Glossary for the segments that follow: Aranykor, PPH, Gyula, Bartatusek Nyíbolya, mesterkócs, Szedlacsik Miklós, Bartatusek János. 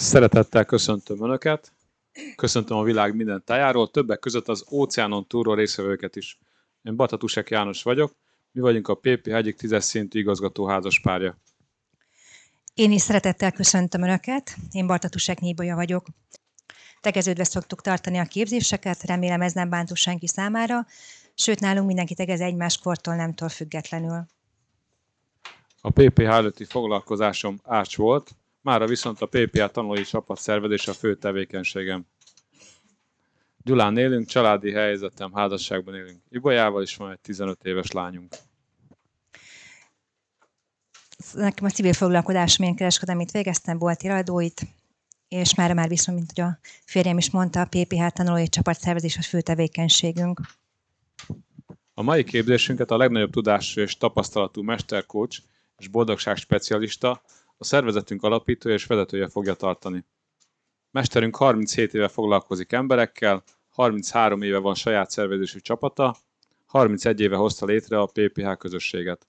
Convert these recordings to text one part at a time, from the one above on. Szeretettel köszöntöm Önöket, köszöntöm a világ minden tájáról, többek között az óceánon túlról részvevőket is. Én Bartatusek János vagyok, mi vagyunk a PPH egyik 10-es szintű igazgatóházas párja. Én is szeretettel köszöntöm Önöket, én Bartatusek Nyíbolya vagyok. Tegeződve szoktuk tartani a képzéseket, remélem ez nem bántó senki számára, sőt nálunk mindenki tegez egymás kortól, nemtől függetlenül. A PPH előtti foglalkozásom ács volt, mára viszont a PPH tanulói csapat szervezés a fő tevékenységem. Gyulán élünk, családi helyzetem, házasságban élünk. Ibolyával is van egy 15 éves lányunk. Nekem a civil foglalkozásom, én kereskedelmet végeztem, volt iradóit, és már viszont, mint hogy a férjem is mondta, a PPH tanulói csapat szervezés a fő tevékenységünk. A mai képzésünket a legnagyobb tudású és tapasztalatú mesterkócs és boldogság specialista, a szervezetünk alapítója és vezetője fogja tartani. Mesterünk 37 éve foglalkozik emberekkel, 33 éve van saját szervezésű csapata, 31 éve hozta létre a PPH közösséget.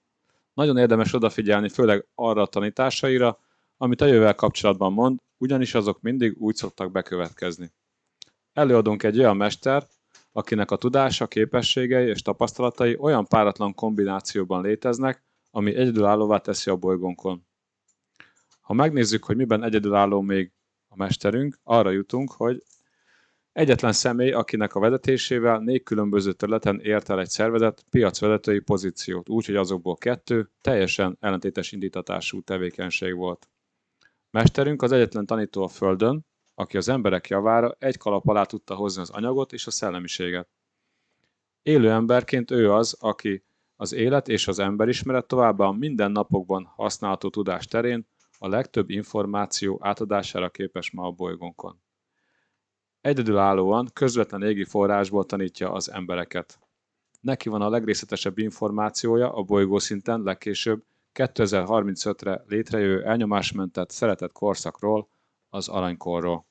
Nagyon érdemes odafigyelni főleg arra a tanításaira, amit a jövővel kapcsolatban mond, ugyanis azok mindig úgy szoktak bekövetkezni. Előadunk egy olyan mestert, akinek a tudása, képességei és tapasztalatai olyan páratlan kombinációban léteznek, ami egyedülállóvá teszi a bolygónkon. Ha megnézzük, hogy miben egyedülálló még a mesterünk, arra jutunk, hogy egyetlen személy, akinek a vezetésével 4 különböző területen ért el egy szervezet piacvezetői pozíciót, úgyhogy azokból 2 teljesen ellentétes indítatású tevékenység volt. Mesterünk az egyetlen tanító a Földön, aki az emberek javára egy kalap alá tudta hozni az anyagot és a szellemiséget. Élő emberként ő az, aki az élet és az emberismeret továbbá a mindennapokban használható tudás terén a legtöbb információ átadására képes ma a bolygónkon. Egyedülállóan, közvetlen égi forrásból tanítja az embereket. Neki van a legrészletesebb információja a bolygószinten legkésőbb 2035-re létrejövő elnyomásmentett, szeretett korszakról, az aranykorról.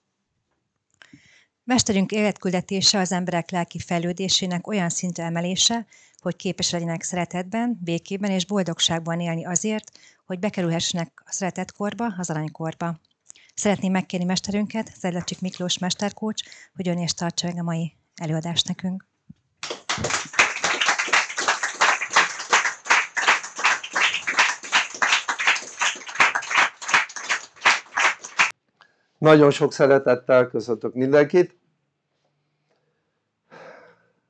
Mesterünk életküldetése az emberek lelki fejlődésének olyan szintre emelése, hogy képes legyenek szeretetben, békében és boldogságban élni azért, hogy bekerülhessenek a szeretetkorba, az aranykorba. Szeretném megkérni mesterünket, Szedlacsik Miklós mesterkócs, hogy ön is tartsa meg a mai előadást nekünk. Nagyon sok szeretettel köszöntök mindenkit.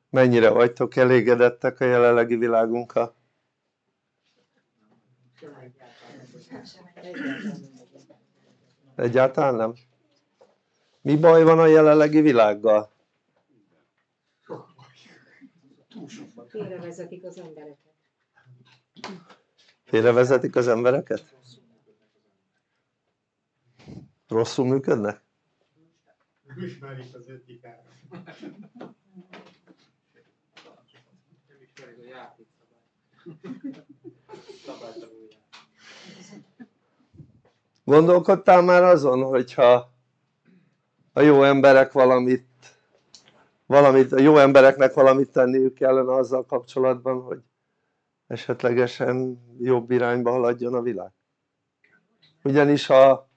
Mennyire vagytok elégedettek a jelenlegi világunkkal? Egyáltalán nem? Mi baj van a jelenlegi világgal? Félrevezetik az embereket. Félrevezetik az embereket? Rosszul működnek? Ismerik az etikát. Nem ismerik a játékszabályt. Szabálytalanul. Gondolkodtál már azon, hogyha a jó emberek a jó embereknek valamit tenniük kellene azzal kapcsolatban, hogy esetlegesen jobb irányba haladjon a világ? Ugyanis ha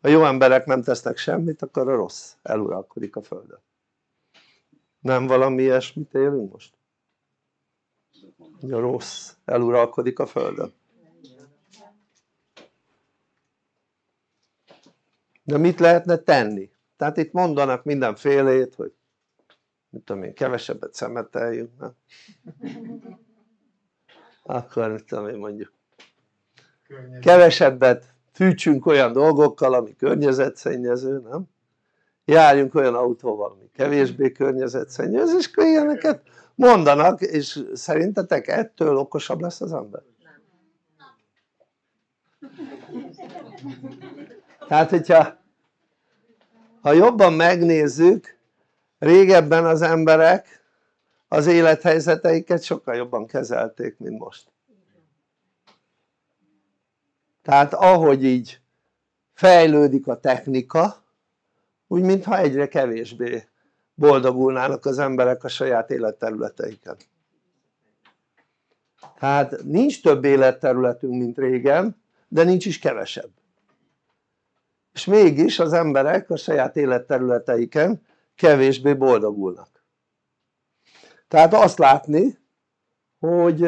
a jó emberek nem tesznek semmit, akkor a rossz eluralkodik a Földön. Nem valami ilyesmit élünk most? A rossz eluralkodik a Földön. De mit lehetne tenni? Tehát itt mondanak mindenfélét, hogy mit tudom én, kevesebbet szemeteljünk, nem? Akkor mit tudom én, mondjuk kevesebbet fűtsünk olyan dolgokkal, ami környezetszennyező, nem? Járjunk olyan autóval, ami kevésbé környezetszennyező, és ilyeneket mondanak, és szerintetek ettől okosabb lesz az ember? Tehát, ha jobban megnézzük, régebben az emberek az élethelyzeteiket sokkal jobban kezelték, mint most. Tehát ahogy így fejlődik a technika, úgy mintha egyre kevésbé boldogulnának az emberek a saját életterületeiken. Tehát nincs több életterületünk, mint régen, de nincs is kevesebb. és mégis az emberek a saját életterületeiken kevésbé boldogulnak. Tehát azt látni, hogy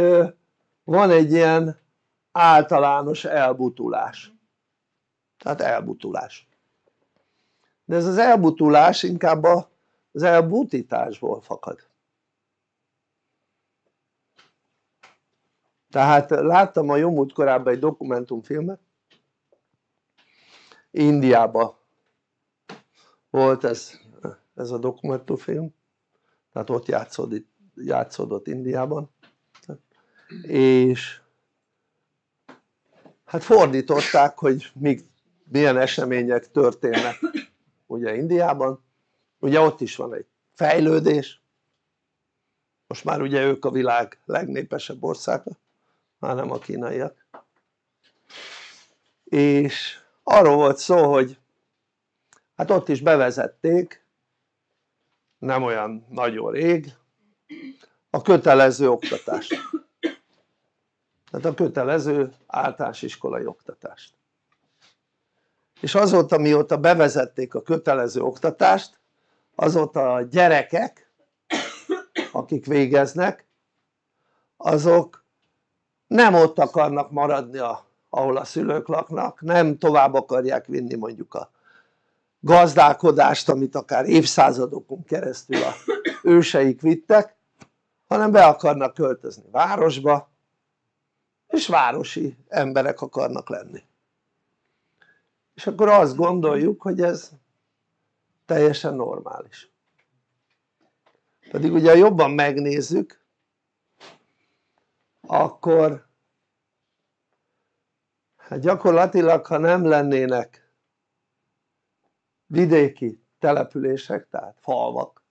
van egy ilyen általános elbutulás. Tehát elbutulás. De ez az elbutulás inkább az elbutításból fakad. Tehát láttam a jó múlt korábban egy dokumentumfilmet, Indiában volt ez a dokumentumfilm, tehát ott játszódott Indiában, és hát fordították, hogy milyen események történnek ugye Indiában, ugye ott is van egy fejlődés, most már ugye ők a világ legnépesebb országa, már nem a kínaiak, és arról volt szó, hogy hát ott is bevezették, nem olyan nagyon rég, a kötelező oktatást. Tehát a kötelező általános iskolai oktatást. És azóta, mióta bevezették a kötelező oktatást, azóta a gyerekek, akik végeznek, azok nem ott akarnak maradni, ahol a szülők laknak, nem tovább akarják vinni mondjuk a gazdálkodást, amit akár évszázadokon keresztül a őseik vittek, hanem be akarnak költözni városba, és városi emberek akarnak lenni. És akkor azt gondoljuk, hogy ez teljesen normális. Pedig ugye jobban megnézzük, akkor hát gyakorlatilag, ha nem lennének vidéki települések, tehát falvak,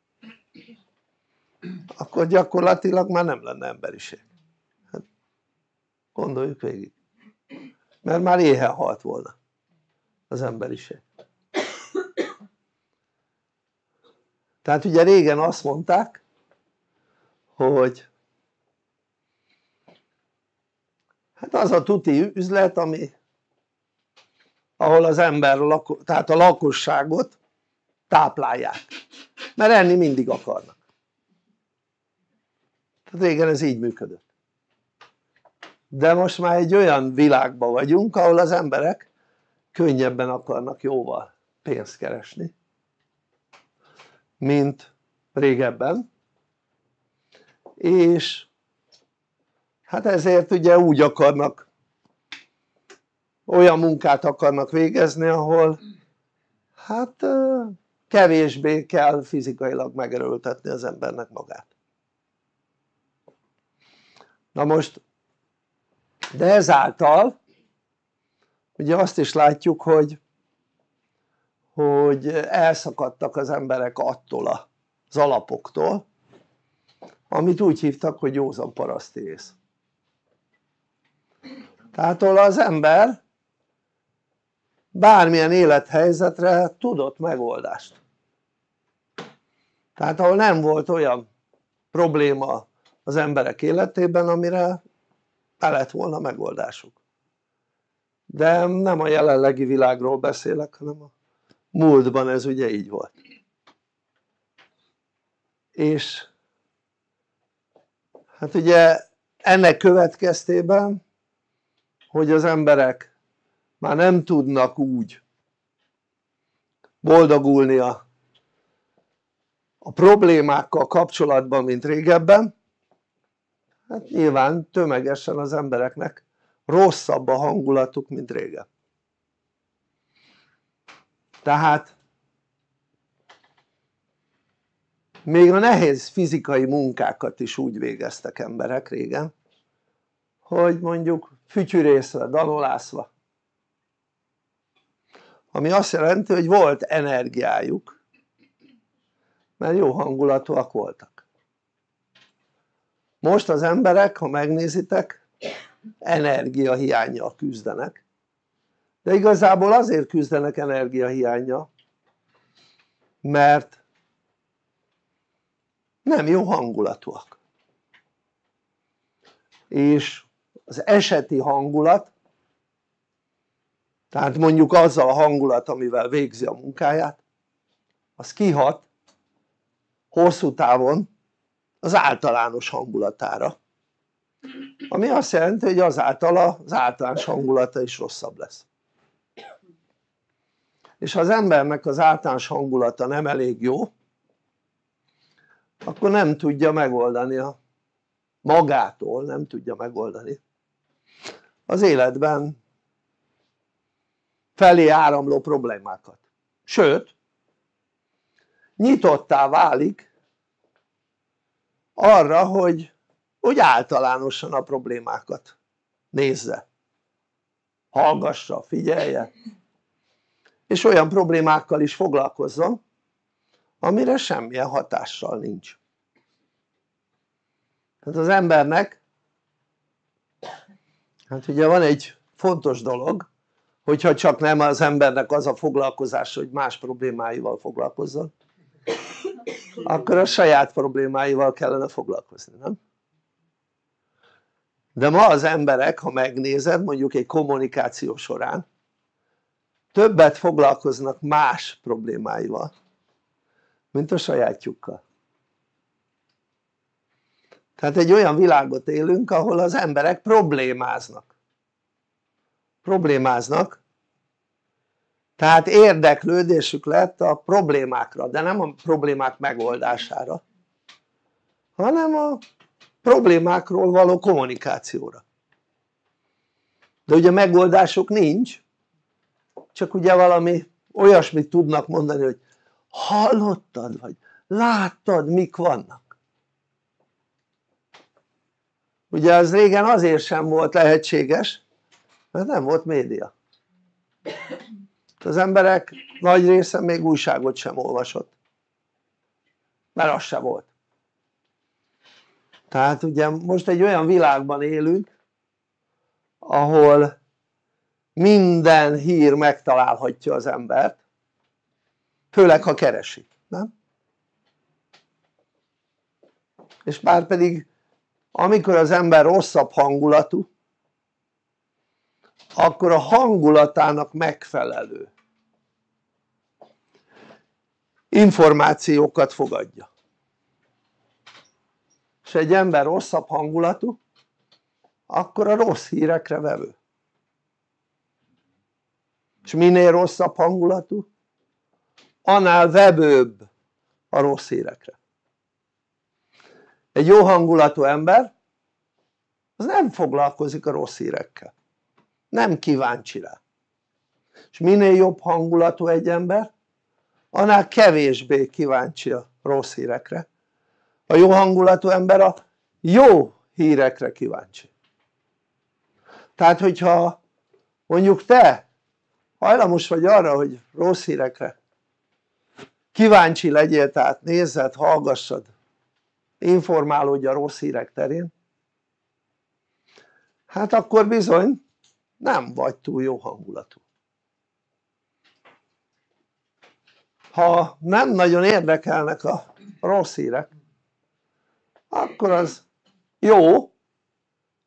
akkor gyakorlatilag már nem lenne emberiség. Hát gondoljuk végig. Mert már éhen halt volna az emberiség. Tehát ugye régen azt mondták, hogy hát az a tuti üzlet, ahol az ember, tehát a lakosságot táplálják, mert enni mindig akarnak. Tehát régen ez így működött. De most már egy olyan világban vagyunk, ahol az emberek könnyebben akarnak jóval pénzt keresni, mint régebben, és hát ezért ugye úgy akarnak, olyan munkát akarnak végezni, ahol hát kevésbé kell fizikailag megerőltetni az embernek magát. Na most, de ezáltal ugye azt is látjuk, hogy elszakadtak az emberek attól az alapoktól, amit úgy hívtak, hogy józan paraszti ész. Tehát az ember bármilyen élethelyzetre tudott megoldást. Tehát ahol nem volt olyan probléma az emberek életében, amire be lett volna megoldásuk. De nem a jelenlegi világról beszélek, hanem a múltban ez ugye így volt. És hát ugye ennek következtében, hogy az emberek már nem tudnak úgy boldogulni a problémákkal kapcsolatban, mint régebben, hát nyilván tömegesen az embereknek rosszabb a hangulatuk, mint régen. Tehát még a nehéz fizikai munkákat is úgy végeztek emberek régen, hogy mondjuk fütyűrészve, danolászva, ami azt jelenti, hogy volt energiájuk, mert jó hangulatúak voltak. Most az emberek, ha megnézitek, energiahiánnyal küzdenek, de igazából azért küzdenek energiahiánnyal, mert nem jó hangulatúak, és az eseti hangulat Tehát mondjuk azzal a hangulat, amivel végzi a munkáját, az kihat hosszú távon az általános hangulatára, ami azt jelenti, hogy azáltal az általános hangulata is rosszabb lesz. És ha az embernek az általános hangulata nem elég jó, akkor nem tudja megoldani magától, nem tudja megoldani az életben felé áramló problémákat. Sőt, nyitottá válik arra, hogy általánosan a problémákat nézze, hallgassa, figyelje, és olyan problémákkal is foglalkozzon, amire semmilyen hatással nincs. Tehát az embernek, hát ugye van egy fontos dolog, hogyha csak nem az embernek az a foglalkozás, hogy más problémáival foglalkozzon, akkor a saját problémáival kellene foglalkozni, nem? De ma az emberek, ha megnézed, mondjuk egy kommunikáció során többet foglalkoznak más problémáival, mint a sajátjukkal. Tehát egy olyan világot élünk, ahol az emberek problémáznak. Problémáznak, tehát érdeklődésük lett a problémákra, de nem a problémák megoldására, hanem a problémákról való kommunikációra. De ugye megoldásuk nincs, csak ugye valami olyasmit tudnak mondani, hogy hallottad vagy láttad, mik vannak. Ugye az régen azért sem volt lehetséges, mert nem volt média. Az emberek nagy része még újságot sem olvasott, mert az sem volt. Tehát ugye most egy olyan világban élünk, ahol minden hír megtalálhatja az embert, főleg ha keresi, nem? És márpedig amikor az ember rosszabb hangulatú, akkor a hangulatának megfelelő információkat fogadja. És egy ember rosszabb hangulatú, akkor a rossz hírekre vevő. És minél rosszabb hangulatú, annál vevőbb a rossz hírekre. Egy jó hangulatú ember az nem foglalkozik a rossz hírekkel, nem kíváncsi rá. És minél jobb hangulatú egy ember, annál kevésbé kíváncsi a rossz hírekre. A jó hangulatú ember a jó hírekre kíváncsi. Tehát hogyha mondjuk te hajlamos vagy arra, hogy rossz hírekre kíváncsi legyél, tehát nézzed, hallgassad, informálódj a rossz hírek terén, hát akkor bizony nem vagy túl jó hangulatú. Ha nem nagyon érdekelnek a rossz hírek, akkor az jó,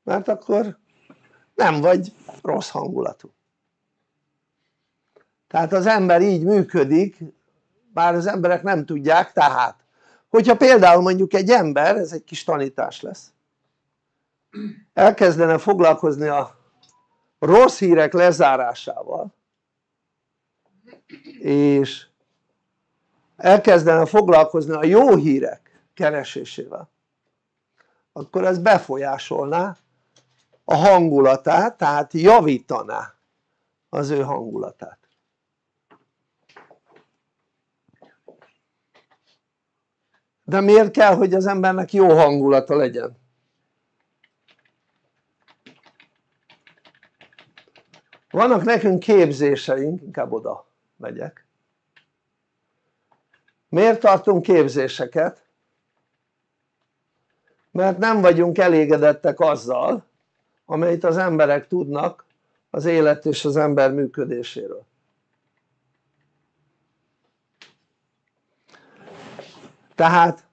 mert akkor nem vagy rossz hangulatú. Tehát az ember így működik, bár az emberek nem tudják. Tehát hogyha például mondjuk egy ember, ez egy kis tanítás lesz, elkezdene foglalkozni a rossz hírek lezárásával, és elkezdene foglalkozni a jó hírek keresésével, akkor ez befolyásolná a hangulatát, tehát javítaná az ő hangulatát. De miért kell, hogy az embernek jó hangulata legyen? Vannak nekünk képzéseink, inkább oda megyek. Miért tartunk képzéseket? Mert nem vagyunk elégedettek azzal, amelyet az emberek tudnak az élet és az ember működéséről. Tehát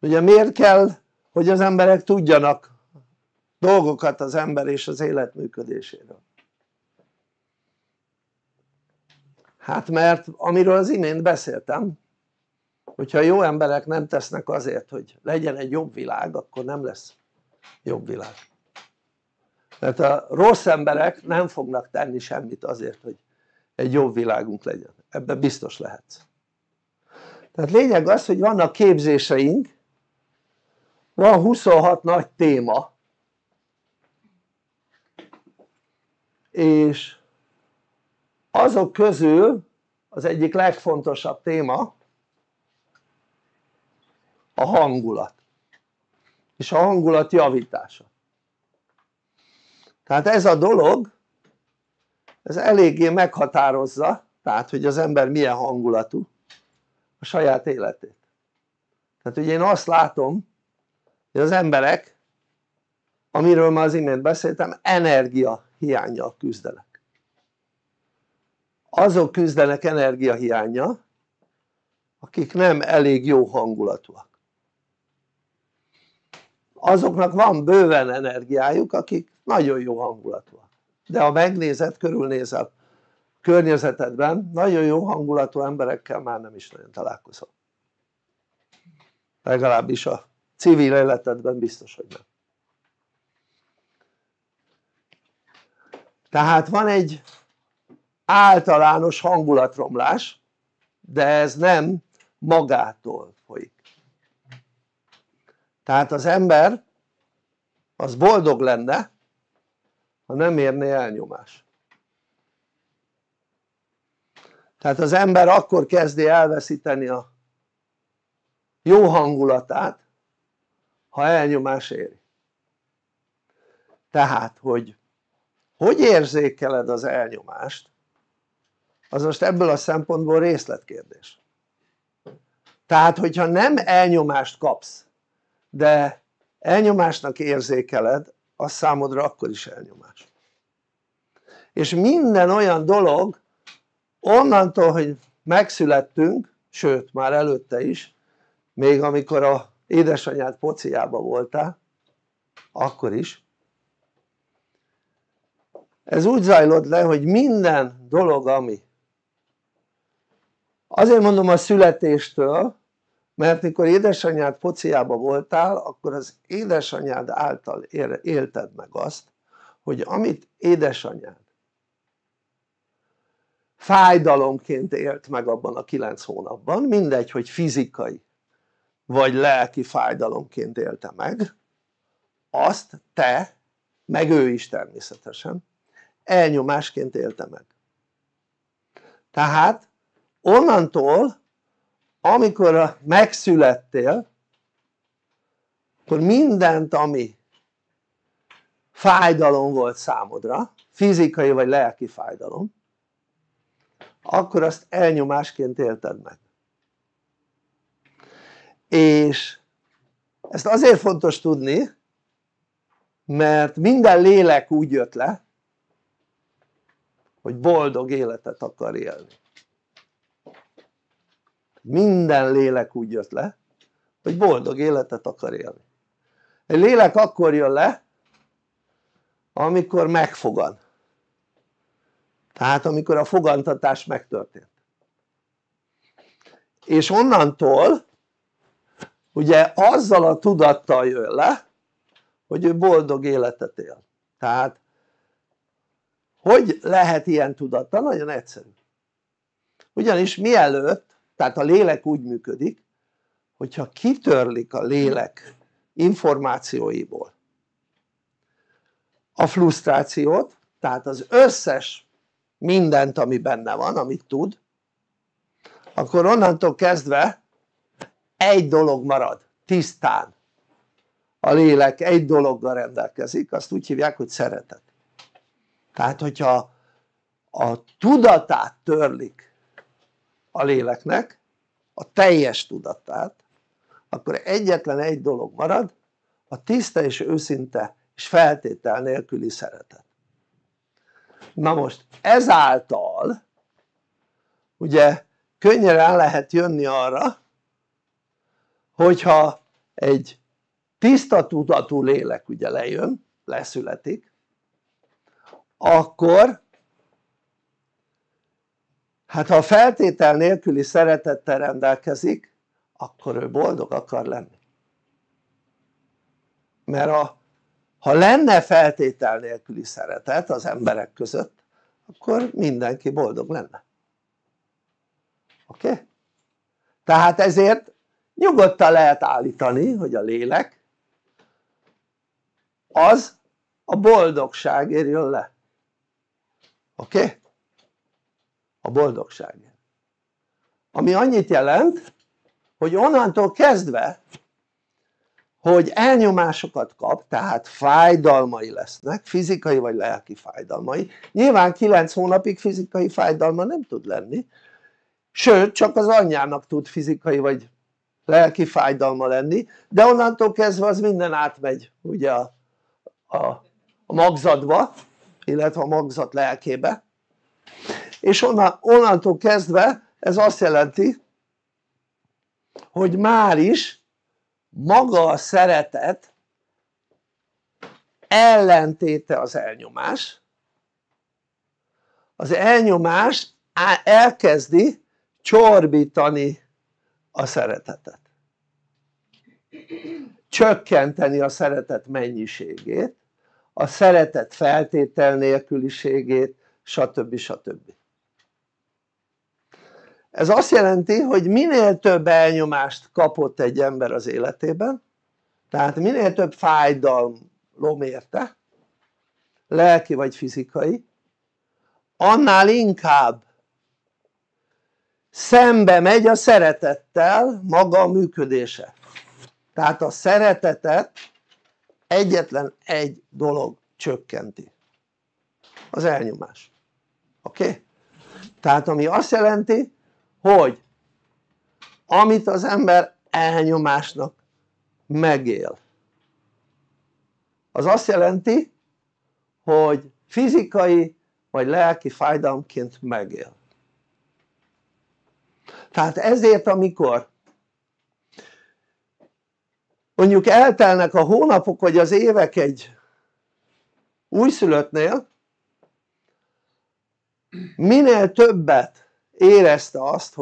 ugye miért kell, hogy az emberek tudjanak dolgokat az ember és az élet működéséről? Hát mert amiről az imént beszéltem, hogyha jó emberek nem tesznek azért, hogy legyen egy jobb világ, akkor nem lesz jobb világ. Mert a rossz emberek nem fognak tenni semmit azért, hogy egy jobb világunk legyen. Ebben biztos lehetsz. Tehát lényeg az, hogy vannak képzéseink, van 26 nagy téma, és azok közül az egyik legfontosabb téma a hangulat és a hangulat javítása. Tehát ez a dolog, ez eléggé meghatározza, tehát hogy az ember milyen hangulatú a saját életét. Tehát ugye én azt látom, hogy az emberek, amiről már az imént beszéltem, energiahiánnyal küzdenek. Azok küzdenek energiahiánnyal, akik nem elég jó hangulatúak. Azoknak van bőven energiájuk, akik nagyon jó hangulatúak. De ha megnézed, körülnézel a környezetedben, nagyon jó hangulatú emberekkel már nem is nagyon találkozol. Legalábbis a civil életedben biztos, hogy nem. Tehát van egy általános hangulatromlás, de ez nem magától folyik. Tehát az ember az boldog lenne, ha nem érné elnyomás. Tehát az ember akkor kezdi elveszíteni a jó hangulatát, ha elnyomás éri. Tehát hogy érzékeled az elnyomást, az most ebből a szempontból részletkérdés. Tehát hogyha nem elnyomást kapsz, de elnyomásnak érzékeled, az számodra akkor is elnyomás. És minden olyan dolog, onnantól, hogy megszülettünk, sőt már előtte is, még amikor az édesanyád pociába voltál, akkor is, ez úgy zajlott le, hogy minden dolog, ami azért mondom a születéstől, mert mikor édesanyád pociába voltál, akkor az édesanyád által élted meg azt, hogy amit édesanyád fájdalomként élt meg abban a 9 hónapban, mindegy, hogy fizikai vagy lelki fájdalomként élte meg, azt te, meg ő is természetesen, elnyomásként élte meg. Tehát onnantól, amikor megszülettél, akkor mindent, ami fájdalom volt számodra, fizikai vagy lelki fájdalom, akkor azt elnyomásként élted meg. És ezt azért fontos tudni, mert minden lélek úgy jött le, hogy boldog életet akar élni. Minden lélek úgy jött le, hogy boldog életet akar élni. Egy lélek akkor jön le, amikor megfogan. Tehát amikor a fogantatás megtörtént. És onnantól ugye azzal a tudattal jön le, hogy ő boldog életet él. Tehát hogy lehet ilyen tudattal? Nagyon egyszerű. Ugyanis mielőtt, tehát a lélek úgy működik, hogyha kitörlik a lélek információiból a frusztrációt, tehát az összes mindent, ami benne van, amit tud, akkor onnantól kezdve egy dolog marad, tisztán. A lélek egy dologgal rendelkezik, azt úgy hívják, hogy szeretet. Tehát hogyha a tudatát törlik a léleknek, a teljes tudatát, akkor egyetlen egy dolog marad, a tiszta és őszinte és feltétel nélküli szeretet. Na most ezáltal ugye könnyen rá lehet jönni arra, hogyha egy tiszta tudatú lélek ugye lejön, leszületik, akkor Hát ha a feltétel nélküli szeretettel rendelkezik, akkor ő boldog akar lenni. Mert ha lenne feltétel nélküli szeretet az emberek között, akkor mindenki boldog lenne. Oké? Tehát ezért nyugodtan lehet állítani, hogy a lélek az a boldogságért jön le. Oké? A boldogságért. Ami annyit jelent, hogy onnantól kezdve, hogy elnyomásokat kap, tehát fájdalmai lesznek, fizikai vagy lelki fájdalmai, nyilván 9 hónapig fizikai fájdalma nem tud lenni, sőt csak az anyjának tud fizikai vagy lelki fájdalma lenni, de onnantól kezdve az minden átmegy ugye a magzatba, illetve a magzat lelkébe, és onnantól kezdve ez azt jelenti, hogy már is maga a szeretet ellentéte az elnyomás. Az elnyomás elkezdi csorbítani a szeretetet, csökkenteni a szeretet mennyiségét, a szeretet feltétel nélküliségét, stb. Stb. Ez azt jelenti, hogy minél több elnyomást kapott egy ember az életében, tehát minél több fájdalom érte, lelki vagy fizikai, annál inkább szembe megy a szeretettel maga a működése. Tehát a szeretetet egyetlen egy dolog csökkenti, az elnyomás. Oké? Tehát ami azt jelenti, hogy amit az ember elnyomásnak megél, az azt jelenti, hogy fizikai vagy lelki fájdalomként megél. Tehát ezért, amikor mondjuk eltelnek a hónapok vagy az évek egy újszülöttnél, minél többet érezte azt,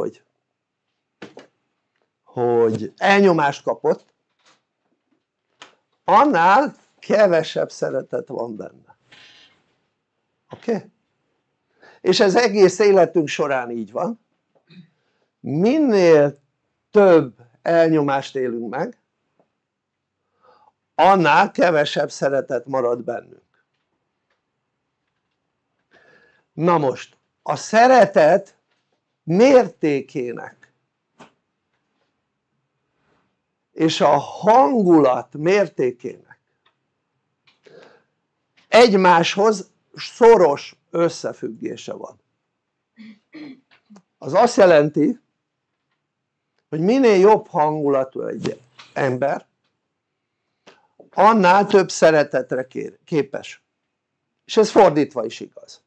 hogy elnyomást kapott, annál kevesebb szeretet van benne. Oké? És ez egész életünk során így van. Minél több elnyomást élünk meg, annál kevesebb szeretet marad bennünk. Na most, a szeretet mértékének és a hangulat mértékének egymáshoz szoros összefüggése van. Az azt jelenti, hogy minél jobb hangulatú egy ember, annál több szeretetre képes. És ez fordítva is igaz.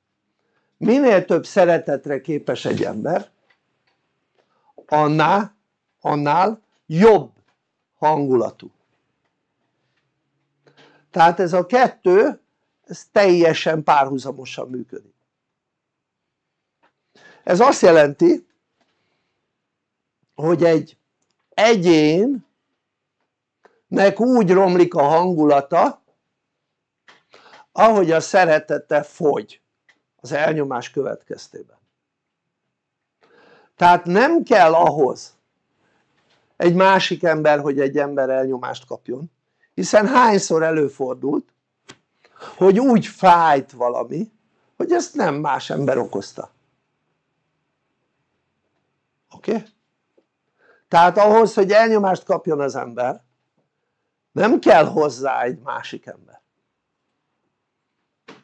Minél több szeretetre képes egy ember, annál jobb hangulatú. Tehát ez a kettő, ez teljesen párhuzamosan működik. Ez azt jelenti, hogy egy egyénnek úgy romlik a hangulata, ahogy a szeretete fogy az elnyomás következtében. Tehát nem kell ahhoz egy másik ember, hogy egy ember elnyomást kapjon, hiszen hányszor előfordult, hogy úgy fájt valami, hogy ezt nem más ember okozta. Oké? Tehát ahhoz, hogy elnyomást kapjon az ember, nem kell hozzá egy másik ember.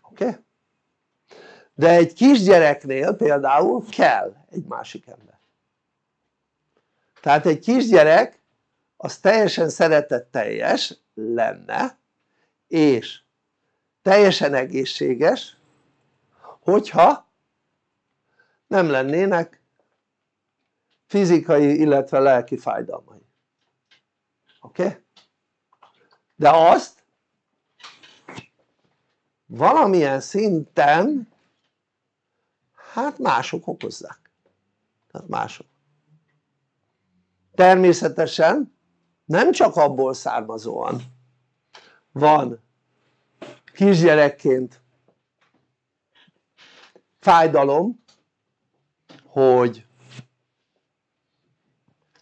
Oké? De egy kisgyereknél például kell egy másik ember. Tehát egy kisgyerek az teljesen szeretetteljes lenne, és teljesen egészséges, hogyha nem lennének fizikai, illetve lelki fájdalmai. Oké? De azt valamilyen szinten hát mások okozzák. tehát mások. Természetesen nem csak abból származóan van kisgyerekként fájdalom, hogy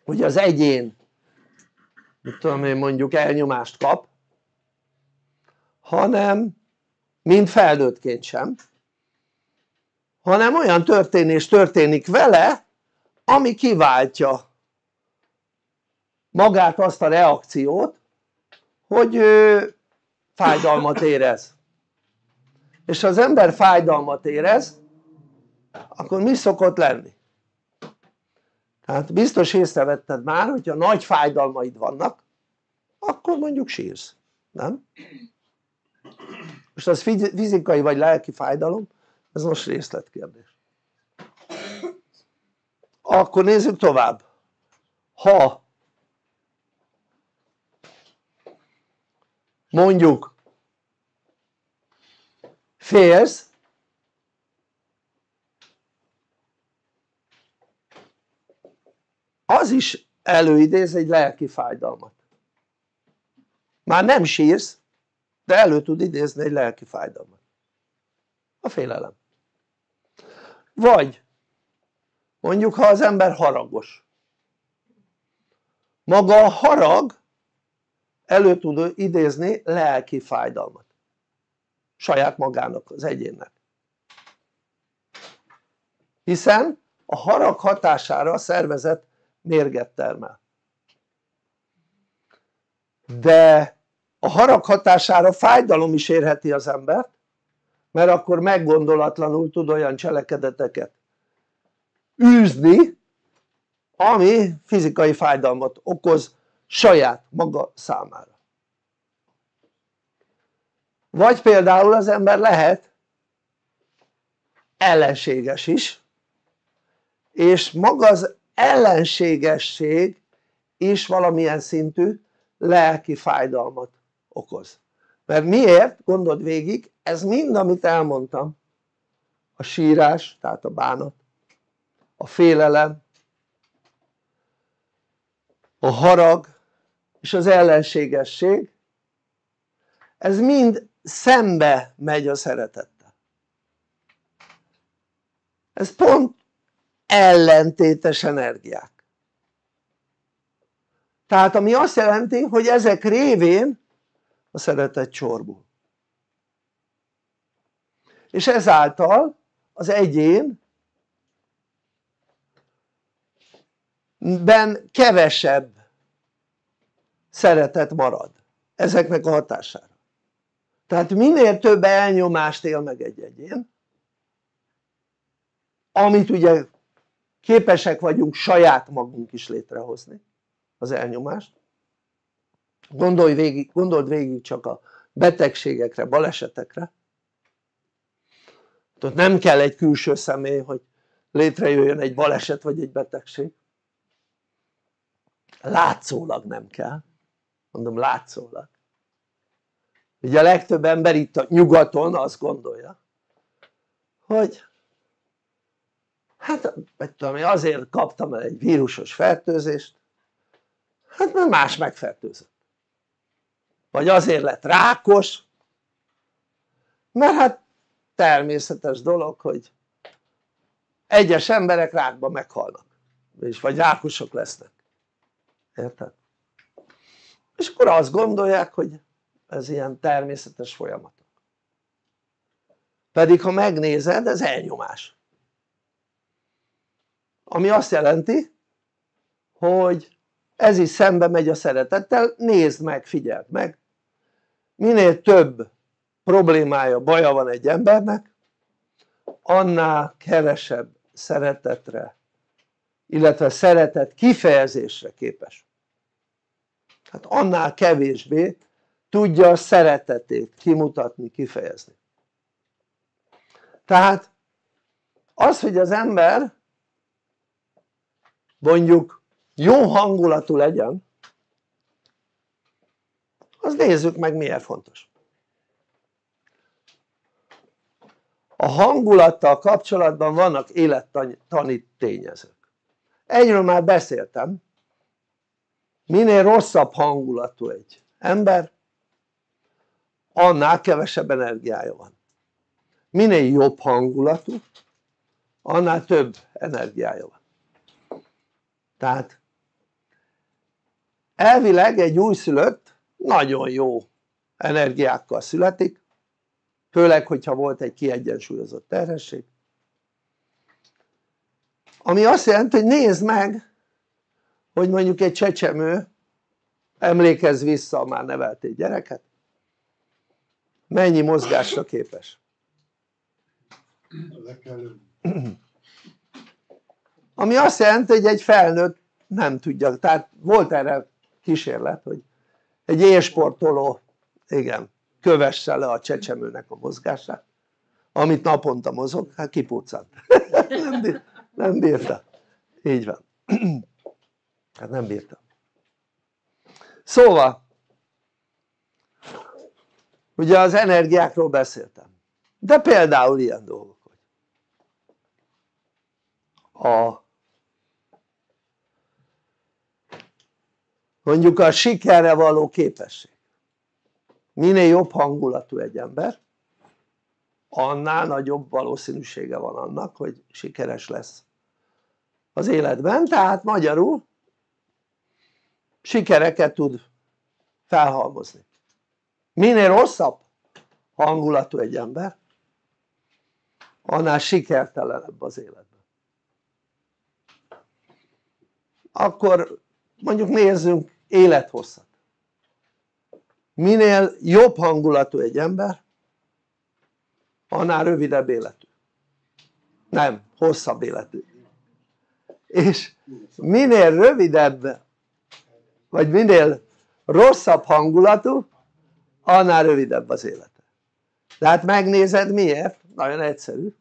az egyén, mit tudom én, mondjuk elnyomást kap, hanem mind felnőttként sem, hanem olyan történés történik vele, ami kiváltja magát azt a reakciót, hogy ő fájdalmat érez. És ha az ember fájdalmat érez, akkor mi szokott lenni? Tehát biztos észrevetted már, hogyha nagy fájdalmaid vannak, akkor mondjuk sírsz, nem? Most az fizikai vagy lelki fájdalom, ez most részletkérdés. Akkor nézzük tovább. Ha mondjuk félsz, az is előidéz egy lelki fájdalmat. Már nem sírsz, de elő tud idézni egy lelki fájdalmat. A félelem. Vagy mondjuk, ha az ember haragos, maga a harag elő tud idézni lelki fájdalmat. Saját magának, az egyénnek. Hiszen a harag hatására a szervezet mérget termel. De a harag hatására fájdalom is érheti az embert, mert akkor meggondolatlanul tud olyan cselekedeteket űzni, ami fizikai fájdalmat okoz saját maga számára. Vagy például az ember lehet ellenséges is, és maga az ellenségesség is valamilyen szintű lelki fájdalmat okoz. Mert miért? Gondold végig, ez mind, amit elmondtam, a sírás, tehát a bánat, a félelem, a harag és az ellenségesség, ez mind szembe megy a szeretettel. Ez pont ellentétes energiák. Tehát ami azt jelenti, hogy ezek révén a szeretet csorbul. És ezáltal az egyénben kevesebb szeretet marad ezeknek a hatására. Tehát minél több elnyomást él meg egy egyén, amit ugye képesek vagyunk saját magunk is létrehozni, az elnyomást. Gondold végig csak a betegségekre, balesetekre. Tehát nem kell egy külső személy, hogy létrejöjjön egy baleset vagy egy betegség. Látszólag nem kell, mondom, látszólag. Ugye a legtöbb ember itt a nyugaton azt gondolja, hogy hát azért kaptam el egy vírusos fertőzést, hát mert más megfertőzött. Vagy azért lett rákos, mert hát természetes dolog, hogy egyes emberek rákban meghalnak, és vagy rákosok lesznek. Érted? És akkor azt gondolják, hogy ez ilyen természetes folyamatok. Pedig ha megnézed, ez elnyomás. Ami azt jelenti, hogy ez is szembe megy a szeretettel, nézd meg, figyeld meg, minél több problémája, baja van egy embernek, annál kevesebb szeretetre, illetve szeretet kifejezésre képes. Hát annál kevésbé tudja a szeretetét kimutatni, kifejezni. Tehát az, hogy az ember mondjuk jó hangulatú legyen, azt nézzük meg, miért fontos. A hangulattal kapcsolatban vannak élettani tényezők. Egyről már beszéltem, minél rosszabb hangulatú egy ember, annál kevesebb energiája van. Minél jobb hangulatú, annál több energiája van. Tehát elvileg egy újszülött nagyon jó energiákkal születik, főleg hogyha volt egy kiegyensúlyozott terhesség, ami azt jelenti, hogy nézd meg, hogy mondjuk egy csecsemő, emlékezz vissza, ha már nevelt egy gyereket, mennyi mozgásra képes. Ami azt jelenti, hogy egy felnőtt nem tudja, tehát volt erre kísérlet, hogy egy élsportoló, igen, kövesse le a csecsemőnek a mozgását, amit naponta mozog, hát kipuccant. Nem bírta, így van, hát nem bírta. Szóval ugye az energiákról beszéltem, de például ilyen dolgok, hogy mondjuk a sikerre való képesség. Minél jobb hangulatú egy ember, annál nagyobb valószínűsége van annak, hogy sikeres lesz az életben, tehát magyarul sikereket tud felhalmozni. Minél rosszabb hangulatú egy ember, annál sikertelenebb az életben. Akkor mondjuk nézzünk élethosszat. Minél jobb hangulatú egy ember, annál rövidebb életű. Nem, hosszabb életű. És minél rövidebb, vagy minél rosszabb hangulatú, annál rövidebb az élete. Tehát megnézed miért? Nagyon egyszerű.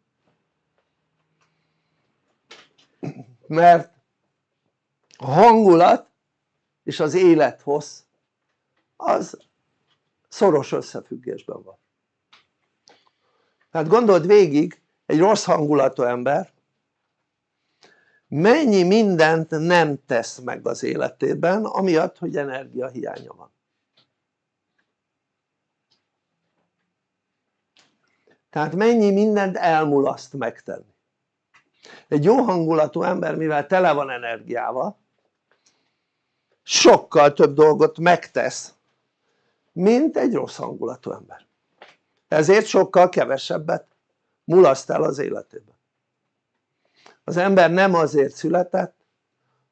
Mert a hangulat és az élethossz az szoros összefüggésben van. Tehát gondold végig, egy rossz hangulatú ember mennyi mindent nem tesz meg az életében, amiatt, hogy energiahiánya van. Tehát mennyi mindent elmulaszt megtenni. Egy jó hangulatú ember, mivel tele van energiával, sokkal több dolgot megtesz, mint egy rossz hangulatú ember. Ezért sokkal kevesebbet mulaszt el az életében. Az ember nem azért született,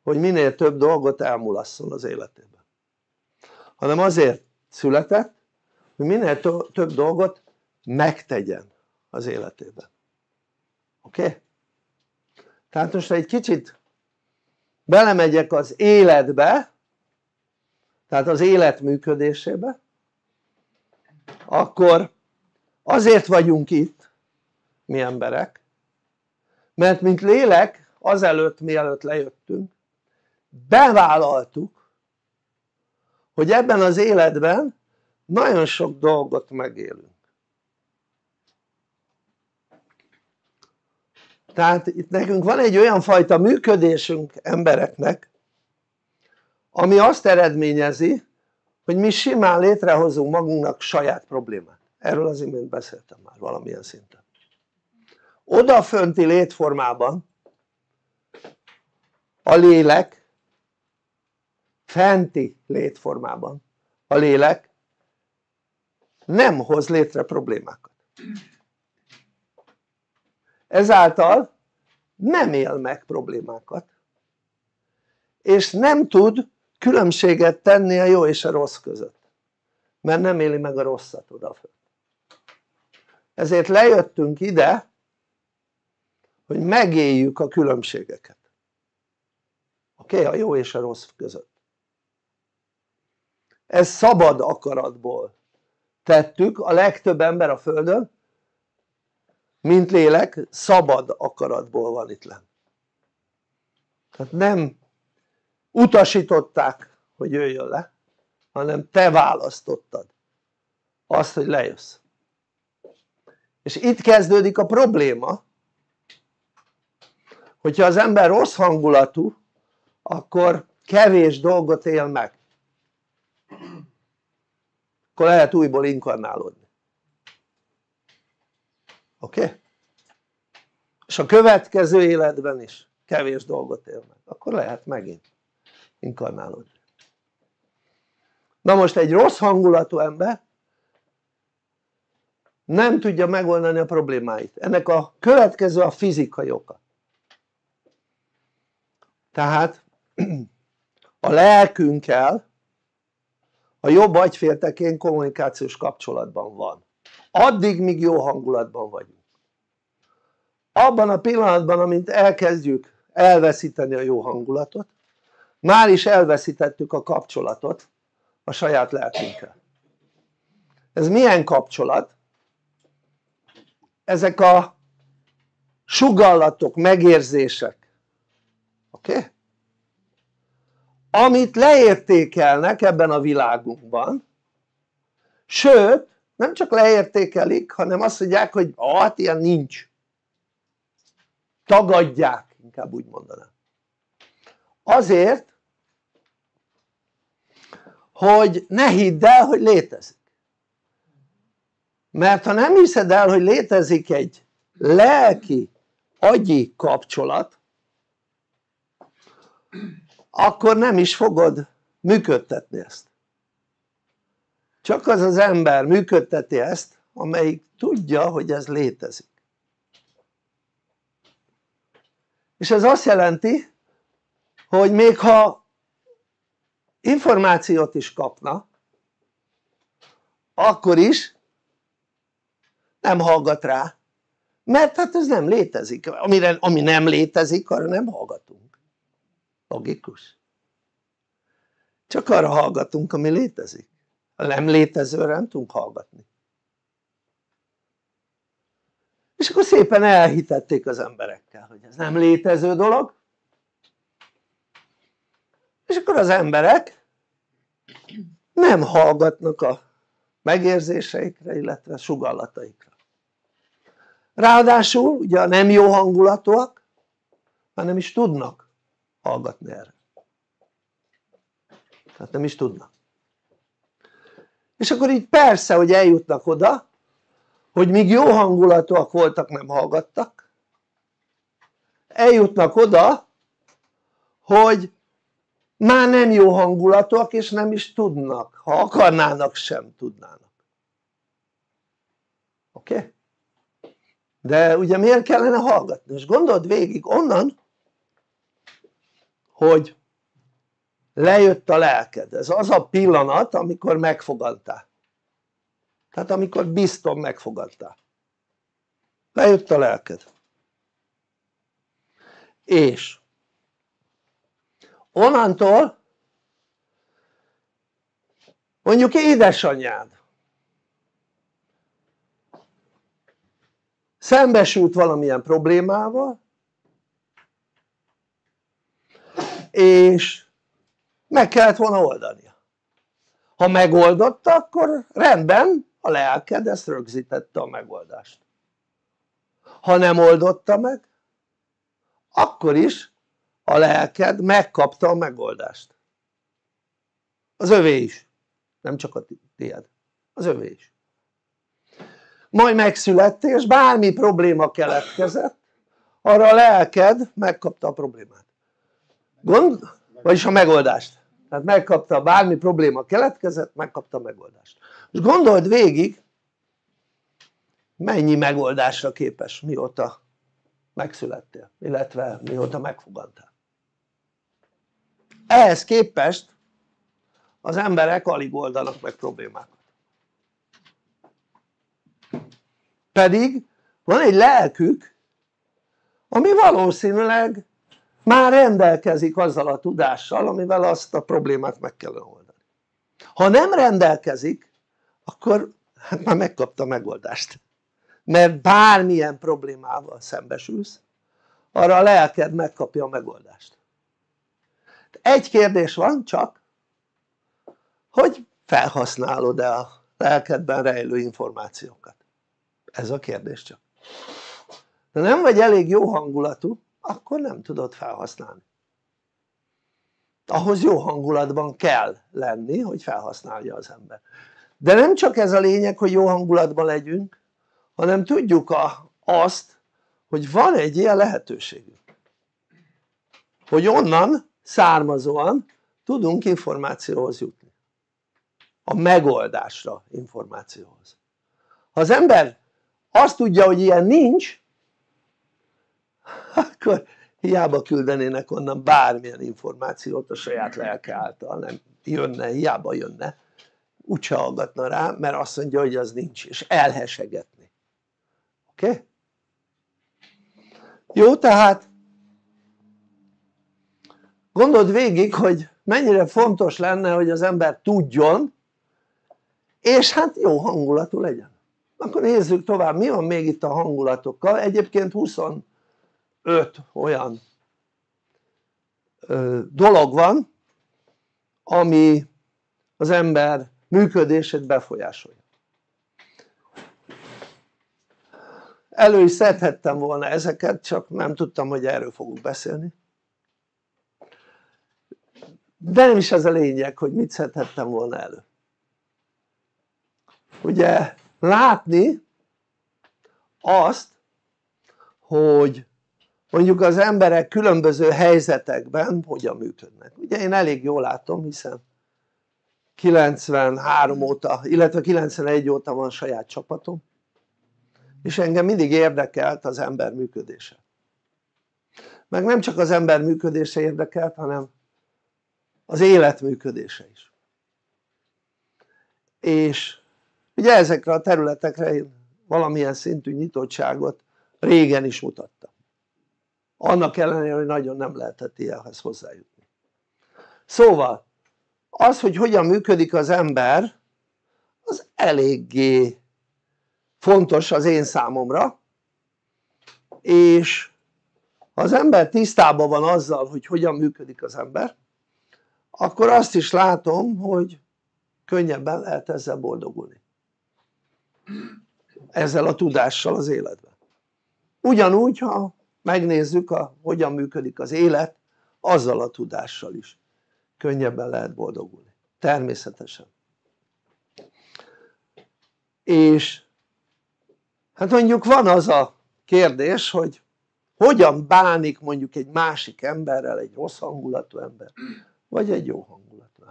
hogy minél több dolgot elmulasszon az életében, hanem azért született, hogy minél több dolgot megtegyen az életében. Oké? Tehát most egy kicsit belemegyek az életbe, tehát az élet működésébe, akkor azért vagyunk itt mi emberek, mert mint lélek azelőtt, mielőtt lejöttünk, bevállaltuk, hogy ebben az életben nagyon sok dolgot megélünk. Tehát itt nekünk van egy olyan fajta működésünk embereknek, ami azt eredményezi, hogy mi simán létrehozunk magunknak saját problémát. Erről az imént beszéltem már valamilyen szinten. Odafönti létformában a lélek, fenti létformában a lélek nem hoz létre problémákat. Ezáltal nem él meg problémákat, és nem tud különbséget tenni a jó és a rossz között, mert nem éli meg a rosszat odafönt. Ezért lejöttünk ide, hogy megéljük a különbségeket. Oké? A jó és a rossz között. Ezt szabad akaratból tettük, a legtöbb ember a Földön, mint lélek, szabad akaratból van itt lenn. Tehát nem utasították, hogy jöjjön le, hanem te választottad azt, hogy lejössz. És itt kezdődik a probléma, hogyha az ember rossz hangulatú, akkor kevés dolgot él meg, akkor lehet újból inkarnálódni. Oké? Okay? És a következő életben is kevés dolgot él meg, akkor lehet megint inkarnálódni. Na most egy rossz hangulatú ember nem tudja megoldani a problémáit. Ennek a következő a fizikai oka. Tehát a lelkünkkel a jobb agyféltekén kommunikációs kapcsolatban van. Addig, míg jó hangulatban vagyunk. Abban a pillanatban, amint elkezdjük elveszíteni a jó hangulatot, már is elveszítettük a kapcsolatot a saját lelkünkkel. Ez milyen kapcsolat? Ezek a sugallatok, megérzések, oké? Okay? Amit leértékelnek ebben a világunkban, sőt, nem csak leértékelik, hanem azt mondják, hogy hát ilyen nincs. Tagadják, inkább úgy mondanám. Azért, hogy ne hidd el, hogy létezik. Mert ha nem hiszed el, hogy létezik egy lelki-agyi kapcsolat, akkor nem is fogod működtetni ezt. Csak az az ember működteti ezt, amelyik tudja, hogy ez létezik. És ez azt jelenti, hogy még ha információt is kapna, akkor is nem hallgat rá, mert hát ez nem létezik, ami nem létezik, arra nem hallgatunk. Logikus. Csak arra hallgatunk, ami létezik. A nem létezőre nem tudunk hallgatni. És akkor szépen elhitették az emberekkel, hogy ez nem létező dolog, és akkor az emberek nem hallgatnak a megérzéseikre, illetve sugallataikra. Ráadásul ugye a nem jó hangulatúak már nem is tudnak hallgatni erre. Tehát nem is tudnak. És akkor így persze, hogy eljutnak oda, hogy míg jó hangulatúak voltak, nem hallgattak. Eljutnak oda, hogy már nem jó hangulatúak, és nem is tudnak, ha akarnának, sem tudnának. Oké? Okay? De ugye miért kellene hallgatni? És gondold végig onnan, hogy lejött a lelked. Ez az a pillanat, amikor megfogantál. Tehát amikor bizton megfogantál. Lejött a lelked. És onnantól mondjuk édesanyád szembesült valamilyen problémával, és meg kellett volna oldania. Ha megoldotta, akkor rendben, a lelked ezt rögzítette a megoldást. Ha nem oldotta meg, akkor is a lelked megkapta a megoldást. Az övé is. Nem csak a tiéd. Az övé is. Majd megszülettél, és bármi probléma keletkezett, arra a lelked megkapta a problémát. Vagyis a megoldást. Tehát megkapta, bármi probléma keletkezett, megkapta a megoldást. És gondold végig, mennyi megoldásra képes, mióta megszülettél, illetve mióta megfogantál. Ehhez képest az emberek alig oldanak meg problémákat. Pedig van egy lelkük, ami valószínűleg már rendelkezik azzal a tudással, amivel azt a problémát meg kellene oldani. Ha nem rendelkezik, akkor hát már megkapta a megoldást. Mert bármilyen problémával szembesülsz, arra a lelked megkapja a megoldást. Egy kérdés van csak, hogy felhasználod-e a lelkedben rejlő információkat. Ez a kérdés csak. Ha nem vagy elég jó hangulatú, akkor nem tudod felhasználni. ahhoz jó hangulatban kell lenni, hogy felhasználja az ember. De nem csak ez a lényeg, hogy jó hangulatban legyünk, hanem tudjuk azt, hogy van egy ilyen lehetőségünk, hogy onnan származóan tudunk információhoz jutni, a megoldásra, információhoz. Ha az ember azt tudja, hogy ilyen nincs, akkor hiába küldenének onnan bármilyen információt a saját lelke által, nem jönne, hiába jönne, úgyse hallgatna rá, mert azt mondja, hogy az nincs, és elhesegetni. Oké? Okay? Jó, tehát gondold végig, hogy mennyire fontos lenne, hogy az ember tudjon, és hát jó hangulatú legyen. Akkor nézzük tovább, mi van még itt a hangulatokkal. Egyébként 25 olyan dolog van, ami az ember működését befolyásolja. Elő is szedhettem volna ezeket, csak nem tudtam, hogy erről fogunk beszélni. De nem is ez a lényeg, hogy mit szedhettem volna elő. Ugye látni azt, hogy mondjuk az emberek különböző helyzetekben hogyan működnek. Ugye én elég jól látom, hiszen 93 óta, illetve 91 óta van saját csapatom, és engem mindig érdekelt az ember működése. Meg nem csak az ember működése érdekelt, hanem az élet működése is. És ugye ezekre a területekre én valamilyen szintű nyitottságot régen is mutattam. Annak ellenére, hogy nagyon nem lehetett ilyenhez hozzájutni. Szóval az, hogy hogyan működik az ember, az eléggé fontos az én számomra, és ha az ember tisztában van azzal, hogy hogyan működik az ember, akkor azt is látom, hogy könnyebben lehet ezzel boldogulni, ezzel a tudással az életben. Ugyanúgy, ha megnézzük, hogyan működik az élet, azzal a tudással is könnyebben lehet boldogulni, természetesen. És hát mondjuk van az a kérdés, hogy hogyan bánik mondjuk egy másik emberrel, egy rossz hangulatú ember, vagy egy jó hangulatú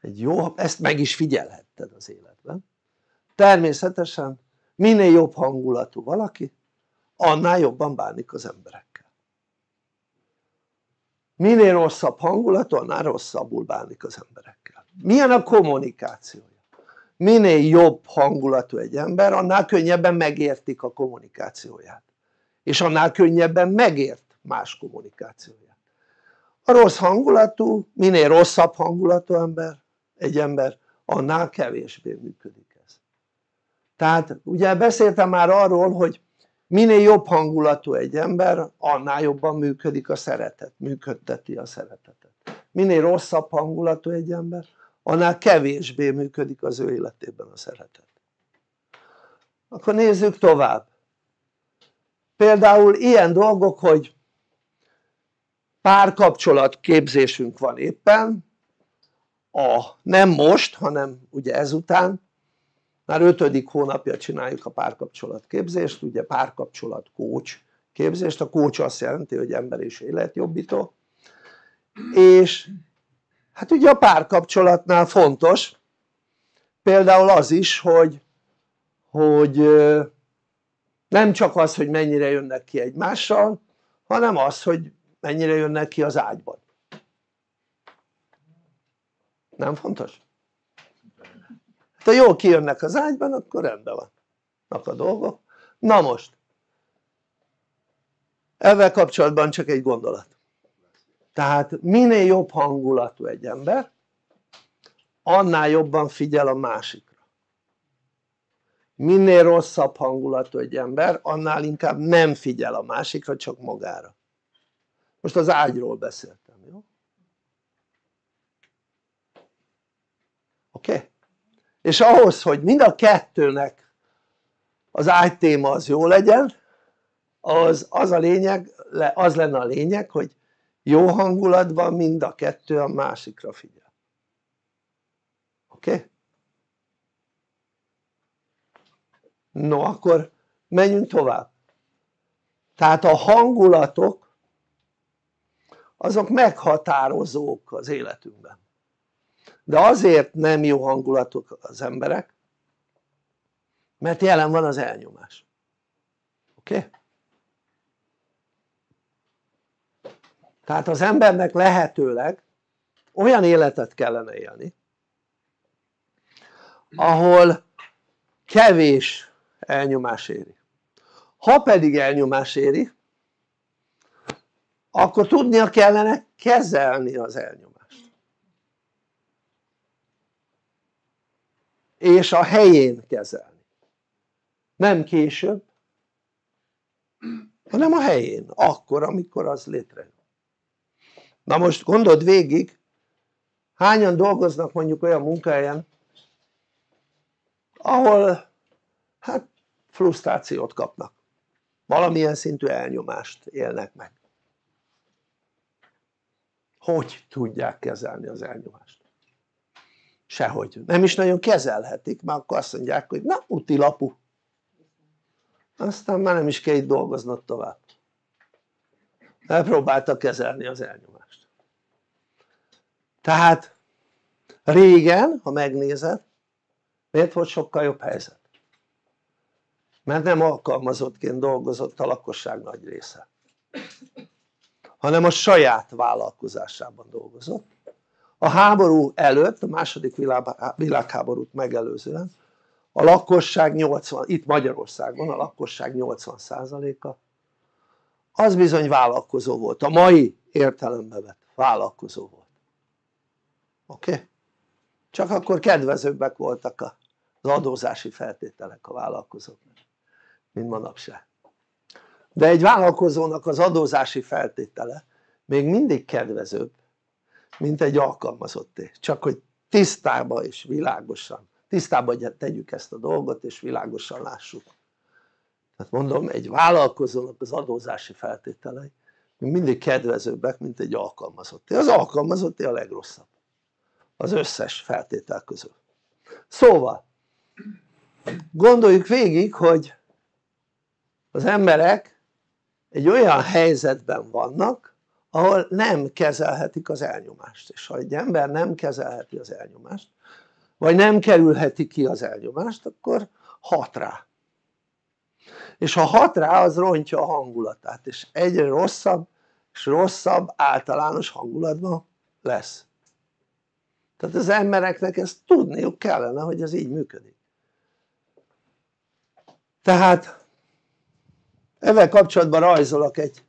ember. Ezt meg is figyelhetted az életben. Természetesen minél jobb hangulatú valaki, annál jobban bánik az emberekkel. Minél rosszabb hangulatú, annál rosszabbul bánik az emberekkel. Milyen a kommunikációja? Minél jobb hangulatú egy ember, annál könnyebben megértik a kommunikációját. És annál könnyebben megért más kommunikációját. A rossz hangulatú, minél rosszabb hangulatú ember, egy ember, annál kevésbé működik ez. Tehát ugye beszéltem már arról, hogy minél jobb hangulatú egy ember, annál jobban működik a szeretet, működteti a szeretetet. Minél rosszabb hangulatú egy ember, annál kevésbé működik az ő életében a szeretet. Akkor nézzük tovább. Például ilyen dolgok, hogy párkapcsolat képzésünk van éppen, nem most, hanem ugye ezután, már 5. hónapja csináljuk a párkapcsolat képzést, ugye párkapcsolat coach képzést, a coach azt jelenti, hogy ember és életjobbító, és hát ugye a párkapcsolatnál fontos például az is, hogy nem csak az, hogy mennyire jönnek ki egymással, hanem az, hogy mennyire jönnek ki az ágyban. Nem fontos? Ha jól kijönnek az ágyban, akkor rendben vannak a dolgok. Na most, ezzel kapcsolatban csak egy gondolat. Tehát minél jobb hangulatú egy ember, annál jobban figyel a másikra. Minél rosszabb hangulatú egy ember, annál inkább nem figyel a másikra, csak magára. Most az ágyról beszéltem, jó? Oké? Okay? És ahhoz, hogy mind a kettőnek az ágy téma az jó legyen, az lenne a lényeg, hogy jó hangulatban mind a kettő a másikra figyel. Oké? No, akkor menjünk tovább. Tehát a hangulatok azok meghatározók az életünkben. De azért nem jó hangulatok az emberek, mert jelen van az elnyomás. Oké? Tehát az embernek lehetőleg olyan életet kellene élni, ahol kevés elnyomás éri. Ha pedig elnyomás éri, akkor tudnia kellene kezelni az elnyomást. És a helyén kezelni. Nem később, hanem a helyén, akkor, amikor az létrejön. Na most gondold végig, hányan dolgoznak mondjuk olyan munkahelyen, ahol hát frusztrációt kapnak, valamilyen szintű elnyomást élnek meg. Hogy tudják kezelni az elnyomást? Sehogy. Nem is nagyon kezelhetik, mert akkor azt mondják, hogy na, utilapu. Aztán már nem is kell itt dolgoznod tovább. Elpróbáltak kezelni az elnyomást. Tehát régen, ha megnézed, miért volt sokkal jobb helyzet? Mert nem alkalmazottként dolgozott a lakosság nagy része, hanem a saját vállalkozásában dolgozott. A háború előtt, a második világháborút megelőzően a lakosság 80, itt Magyarországon a lakosság 80%-a az bizony vállalkozó volt, a mai értelembe vett vállalkozó volt. Oké? Csak akkor kedvezőbbek voltak az adózási feltételek a vállalkozóknak, mint manapság. De egy vállalkozónak az adózási feltétele még mindig kedvezőbb, mint egy alkalmazotté. Csak hogy tisztában és világosan, tisztában tegyük ezt a dolgot és világosan lássuk. Tehát mondom, egy vállalkozónak az adózási feltételei még mindig kedvezőbbek, mint egy alkalmazotté. Az alkalmazotté a legrosszabb az összes feltétel közül. Szóval gondoljuk végig, hogy az emberek egy olyan helyzetben vannak, ahol nem kezelhetik az elnyomást, és ha egy ember nem kezelheti az elnyomást, vagy nem kerülheti ki az elnyomást, akkor hat rá, és ha hat rá, az rontja a hangulatát, és egyre rosszabb és rosszabb általános hangulatban lesz. Tehát az embereknek ezt tudniuk kellene, hogy ez így működik. Tehát ezzel kapcsolatban rajzolok egy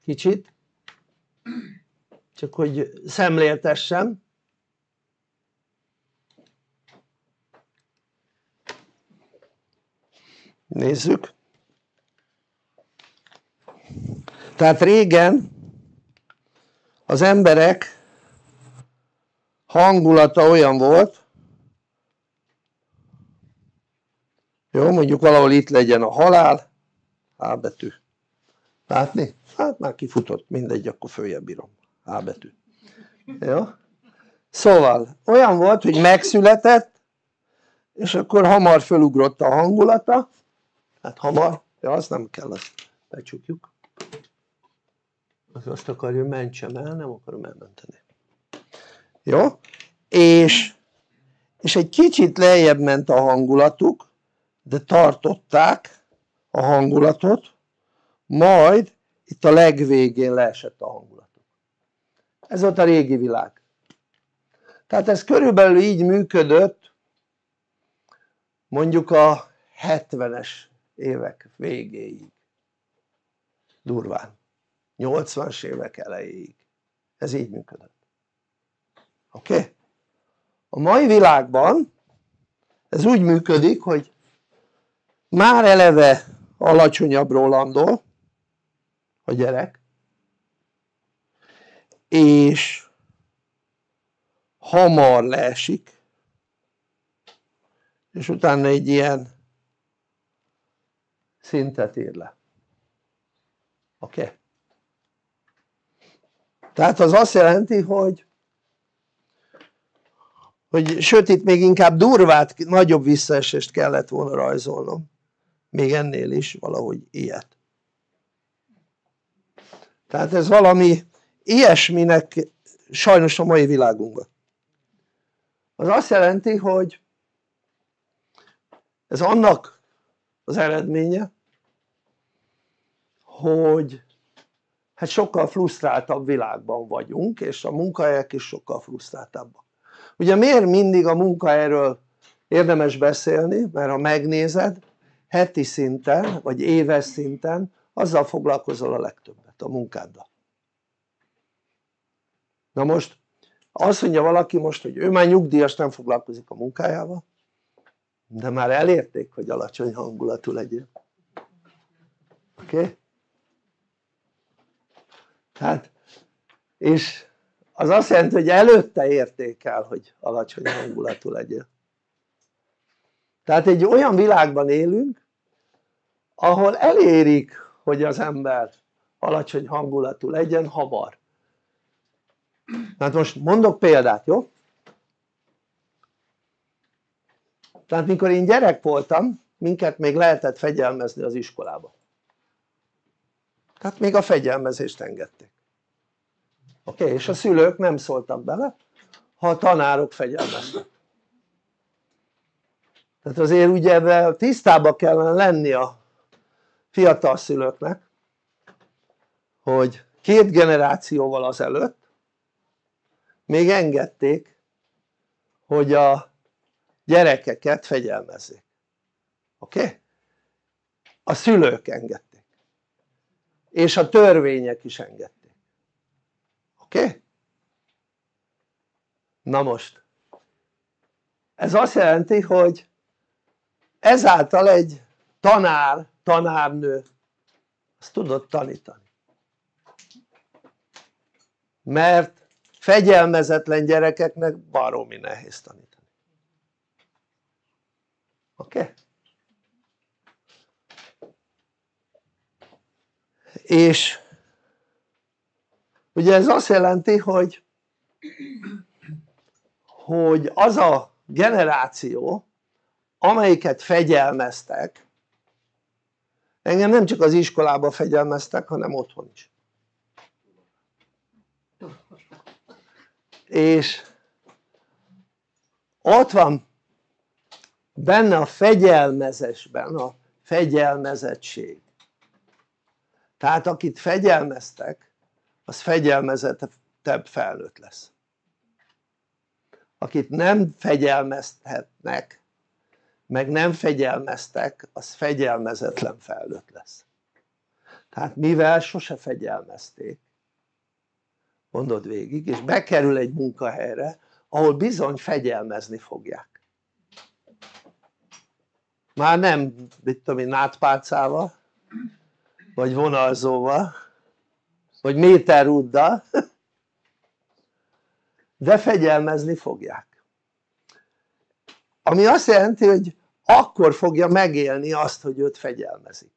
kicsit, csak hogy szemléltessem. Nézzük. Tehát régen az emberek hangulata olyan volt, jó, mondjuk valahol itt legyen a halál, H betű. Látni? Hát már kifutott, mindegy, akkor följebb írom. H betű. Jó? Szóval olyan volt, hogy megszületett, és akkor hamar fölugrott a hangulata, hát hamar, ja, azt nem kell, azt becsukjuk. Azt akarja, mentsem el, nem akarom elmenteni. Jó? És egy kicsit lejjebb ment a hangulatuk, de tartották a hangulatot, majd itt a legvégén leesett a hangulatuk. Ez volt a régi világ. Tehát ez körülbelül így működött mondjuk a 70-es évek végéig, durván 80-as évek elejéig ez így működött. Oké? A mai világban ez úgy működik, hogy már eleve alacsonyabbról landol a gyerek, és hamar leesik, és utána egy ilyen szintet ír le. Oké? Tehát az azt jelenti, hogy sőt itt még inkább durvát, nagyobb visszaesést kellett volna rajzolnom, még ennél is valahogy ilyet. Tehát ez valami ilyesminek sajnos a mai világunkban. Az azt jelenti, hogy ez annak az eredménye, hogy hát sokkal frusztráltabb világban vagyunk, és a munkahelyek is sokkal frusztráltabbak. Ugye miért mindig a munkahelyről érdemes beszélni? Mert ha megnézed, heti szinten, vagy éves szinten azzal foglalkozol a legtöbbet, a munkáddal. Na most azt mondja valaki most, hogy ő már nyugdíjas, nem foglalkozik a munkájával, de már elérték, hogy alacsony hangulatú legyél. Oké? Okay? Tehát, és az azt jelenti, hogy előtte érték el, hogy alacsony hangulatú legyél. Tehát egy olyan világban élünk, ahol elérik, hogy az ember alacsony hangulatú legyen hamar. Tehát most mondok példát, jó? Tehát mikor én gyerek voltam, minket még lehetett fegyelmezni az iskolába. Tehát még a fegyelmezést engedték. Oké, és a szülők nem szóltak bele, ha a tanárok fegyelmeztek. Tehát azért ugye ebben tisztában kellene lenni a fiatal szülőknek, hogy két generációval azelőtt még engedték, hogy a gyerekeket fegyelmezzék. Oké? A szülők engedték. És a törvények is engedték. Oké? Na most. Ez azt jelenti, hogy ezáltal egy tanár, tanárnő azt tudott tanítani. Mert fegyelmezetlen gyerekeknek baromi nehéz tanítani. Oké? Okay? És ugye ez azt jelenti, hogy az a generáció, amelyiket fegyelmeztek, engem nem csak az iskolába fegyelmeztek, hanem otthon is. És ott van benne a fegyelmezésben a fegyelmezettség. Tehát akit fegyelmeztek, az fegyelmezettebb felnőtt lesz. Akit nem fegyelmezhetnek, meg nem fegyelmeztek, az fegyelmezetlen felnőtt lesz. Tehát mivel sose fegyelmezték, mondod végig, és bekerül egy munkahelyre, ahol bizony fegyelmezni fogják. Már nem, mit tudom én, nátpálcával, vagy vonalzóval, vagy méterrúddal, de fegyelmezni fogják. Ami azt jelenti, hogy akkor fogja megélni azt, hogy őt fegyelmezik.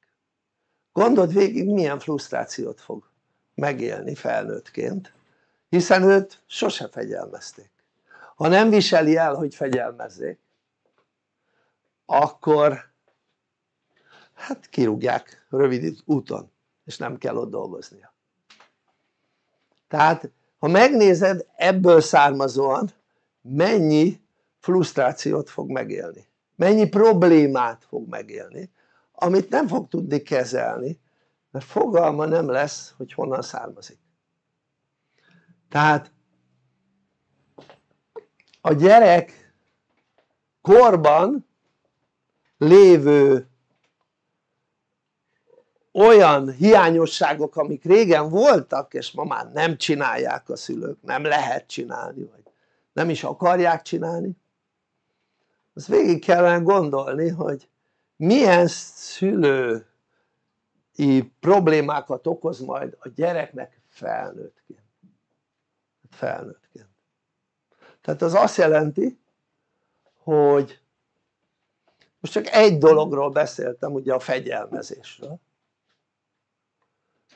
Gondold végig, milyen frusztrációt fog megélni felnőttként, hiszen őt sose fegyelmezték. Ha nem viseli el, hogy fegyelmezzék, akkor hát kirúgják rövid úton, és nem kell ott dolgoznia. Tehát ha megnézed, ebből származóan mennyi frusztrációt fog megélni, mennyi problémát fog megélni, amit nem fog tudni kezelni, mert fogalma nem lesz, hogy honnan származik. Tehát a gyerek korban lévő olyan hiányosságok, amik régen voltak, és ma már nem csinálják a szülők, nem lehet csinálni, vagy nem is akarják csinálni, azt végig kellene gondolni, hogy milyen szülő problémákat okoz majd a gyereknek felnőttként. Tehát az azt jelenti, hogy most csak egy dologról beszéltem, ugye a fegyelmezésről,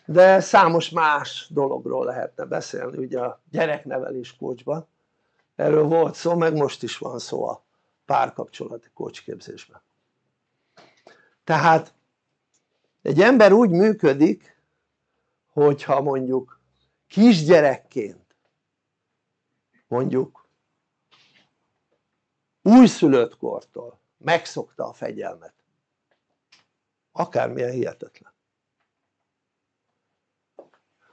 de számos más dologról lehetne beszélni, ugye a gyereknevelés coachban erről volt szó, meg most is van szó a párkapcsolati coachképzésben. Tehát egy ember úgy működik, hogyha mondjuk kisgyerekként mondjuk újszülött kortól megszokta a fegyelmet, akármilyen hihetetlen.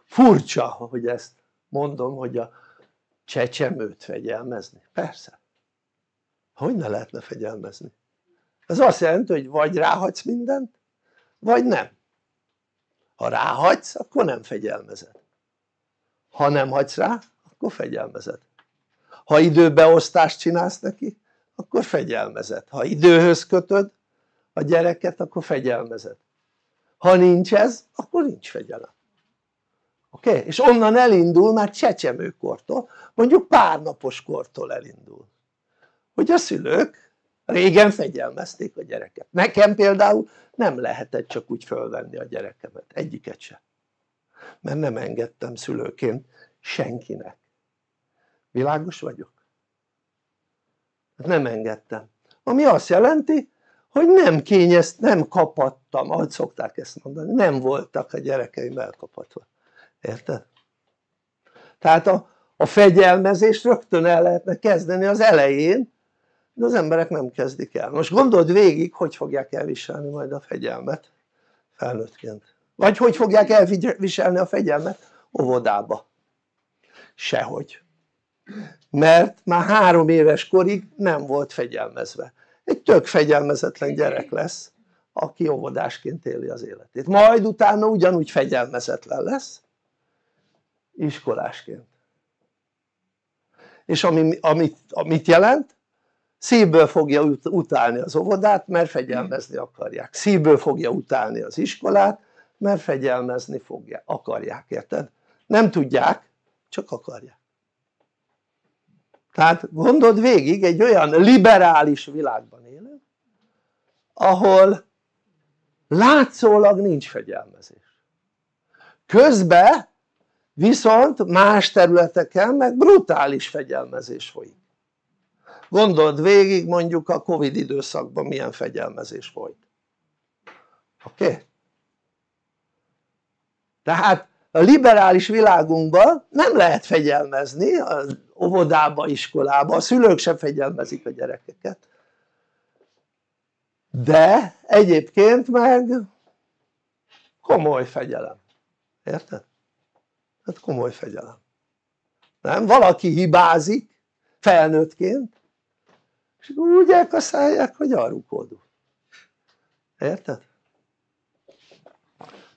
Furcsa, hogy ezt mondom, hogy a csecsemőt fegyelmezni. Persze, hogy ne lehetne fegyelmezni? Ez azt jelenti, hogy vagy ráhagysz mindent, vagy nem. Ha ráhagysz, akkor nem fegyelmezed, ha nem hagysz rá, akkor fegyelmezed, ha időbeosztást csinálsz neki, akkor fegyelmezed, ha időhöz kötöd a gyereket, akkor fegyelmezed, ha nincs ez, akkor nincs fegyelem. Oké? Okay? És onnan elindul már csecsemőkortól, mondjuk pár napos kortól elindul, hogy a szülők régen fegyelmezték a gyereket. Nekem például nem lehetett csak úgy fölvenni a gyerekemet, egyiket sem, mert nem engedtem szülőként senkinek. Világos vagyok? Nem engedtem, ami azt jelenti, hogy nem kapattam, ahogy szokták ezt mondani, nem voltak a gyerekeim elkapatva, érted? Tehát a fegyelmezést rögtön el lehetne kezdeni az elején, de az emberek nem kezdik el. Most gondold végig, hogy fogják elviselni majd a fegyelmet felnőttként, vagy hogy fogják elviselni a fegyelmet óvodába? Sehogy, mert már 3 éves korig nem volt fegyelmezve. Egy tök fegyelmezetlen gyerek lesz, aki óvodásként éli az életét, majd utána ugyanúgy fegyelmezetlen lesz iskolásként. És amit jelent? Szívből fogja utálni az óvodát, mert fegyelmezni akarják, szívből fogja utálni az iskolát, mert fegyelmezni akarják, érted? Nem tudják, csak akarják. Tehát gondold végig, egy olyan liberális világban élünk, ahol látszólag nincs fegyelmezés, közben viszont más területeken meg brutális fegyelmezés folyik. Gondold végig, mondjuk a Covid időszakban milyen fegyelmezés folyt. Oké? Okay? Tehát a liberális világunkban nem lehet fegyelmezni, az óvodába, iskolába, a szülők sem fegyelmezik a gyerekeket, de egyébként meg komoly fegyelem, érted? Hát komoly fegyelem, nem? Valaki hibázik felnőttként, és úgy elkaszálják, hogy arrukódul, érted?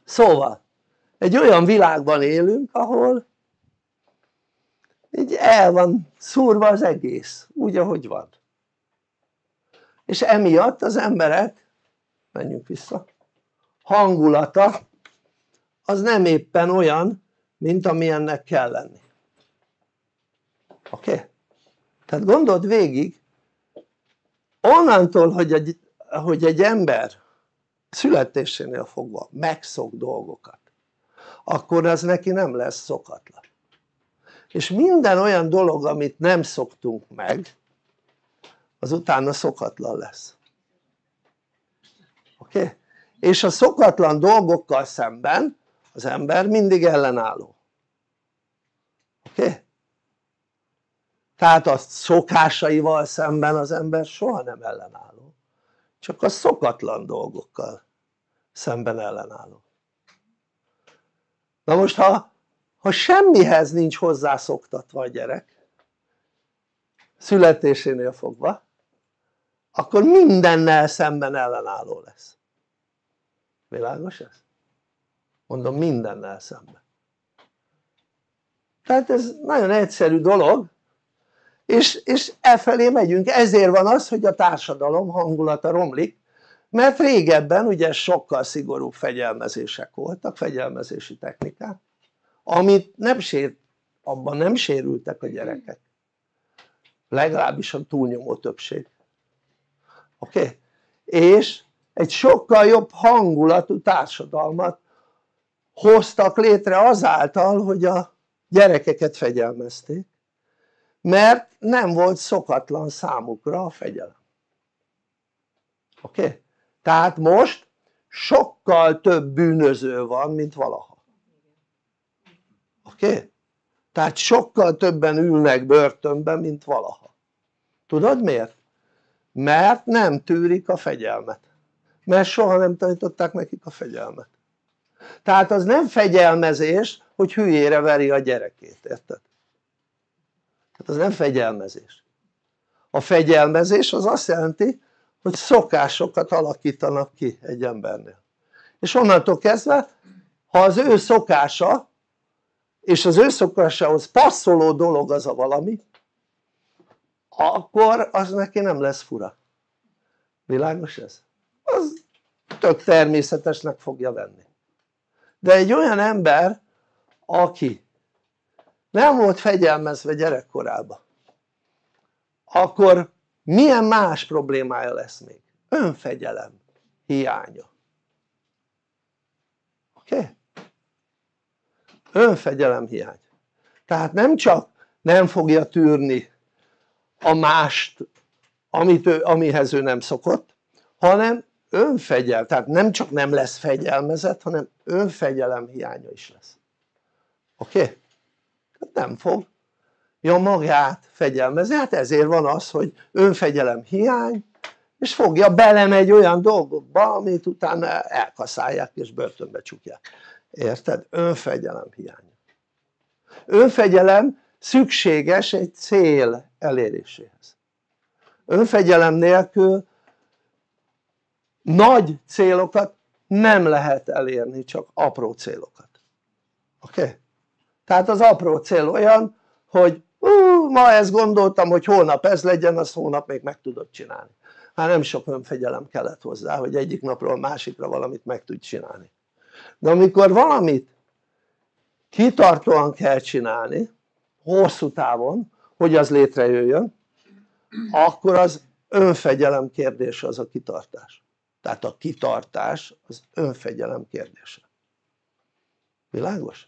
Szóval egy olyan világban élünk, ahol így el van szúrva az egész, úgy ahogy van, és emiatt az emberek, menjünk vissza, hangulata az nem éppen olyan, mint amilyennek kell lenni. Oké? Okay? Tehát gondold végig, onnantól, hogy egy ember születésénél fogva megszok dolgokat, akkor az neki nem lesz szokatlan, és minden olyan dolog, amit nem szoktunk meg, az utána szokatlan lesz. Oké? Okay? És a szokatlan dolgokkal szemben az ember mindig ellenálló. Oké? Okay? Tehát a szokásaival szemben az ember soha nem ellenálló, csak a szokatlan dolgokkal szemben ellenálló. Na most ha semmihez nincs hozzászoktatva a gyerek születésénél fogva, akkor mindennel szemben ellenálló lesz. Világos ez? Mondom, mindennel szemben. Tehát ez nagyon egyszerű dolog, és elfelé megyünk. Ezért van az, hogy a társadalom hangulata romlik, mert régebben ugye sokkal szigorúbb fegyelmezések voltak, fegyelmezési technikák, amit abban nem sérültek a gyerekek, legalábbis a túlnyomó többség. Oké? Okay? És egy sokkal jobb hangulatú társadalmat hoztak létre azáltal, hogy a gyerekeket fegyelmezték, mert nem volt szokatlan számukra a fegyelem. Oké? Okay? Tehát most sokkal több bűnöző van, mint valaha. Oké? Okay? Tehát sokkal többen ülnek börtönben, mint valaha. Tudod miért? Mert nem tűrik a fegyelmet. Mert soha nem tanították nekik a fegyelmet. Tehát az nem fegyelmezés, hogy hülyére veri a gyerekét, érted? Tehát az nem fegyelmezés. A fegyelmezés az azt jelenti, hogy szokásokat alakítanak ki egy embernél. És onnantól kezdve, ha az ő szokása, és az ő szokásához passzoló dolog az a valami, akkor az neki nem lesz fura. Világos ez? Az tök természetesnek fogja venni. De egy olyan ember, aki nem volt fegyelmezve gyerekkorában, akkor milyen más problémája lesz még? Önfegyelem hiánya. Oké? Okay? Önfegyelem hiány. Tehát nem csak nem fogja tűrni a mást, amihez ő nem szokott, hanem önfegyelem, tehát nem csak nem lesz fegyelmezett, hanem önfegyelem hiánya is lesz. Oké? Okay? Nem fogja magát fegyelmezni, hát ezért van az, hogy önfegyelem hiány, és fogja, belemegy olyan dolgokba, amit utána elkaszálják és börtönbe csukják. Érted? Önfegyelem hiánya. Önfegyelem szükséges egy cél eléréséhez. Önfegyelem nélkül nagy célokat nem lehet elérni, csak apró célokat. Oké? Okay? Tehát az apró cél olyan, hogy ma ezt gondoltam, hogy holnap ez legyen, azt holnap még meg tudod csinálni. Hát nem sok önfegyelem kellett hozzá, hogy egyik napról a másikra valamit meg tudj csinálni. De amikor valamit kitartóan kell csinálni, hosszú távon, hogy az létrejöjjön, akkor az önfegyelem kérdése az a kitartás. Tehát a kitartás az önfegyelem kérdése. Világos?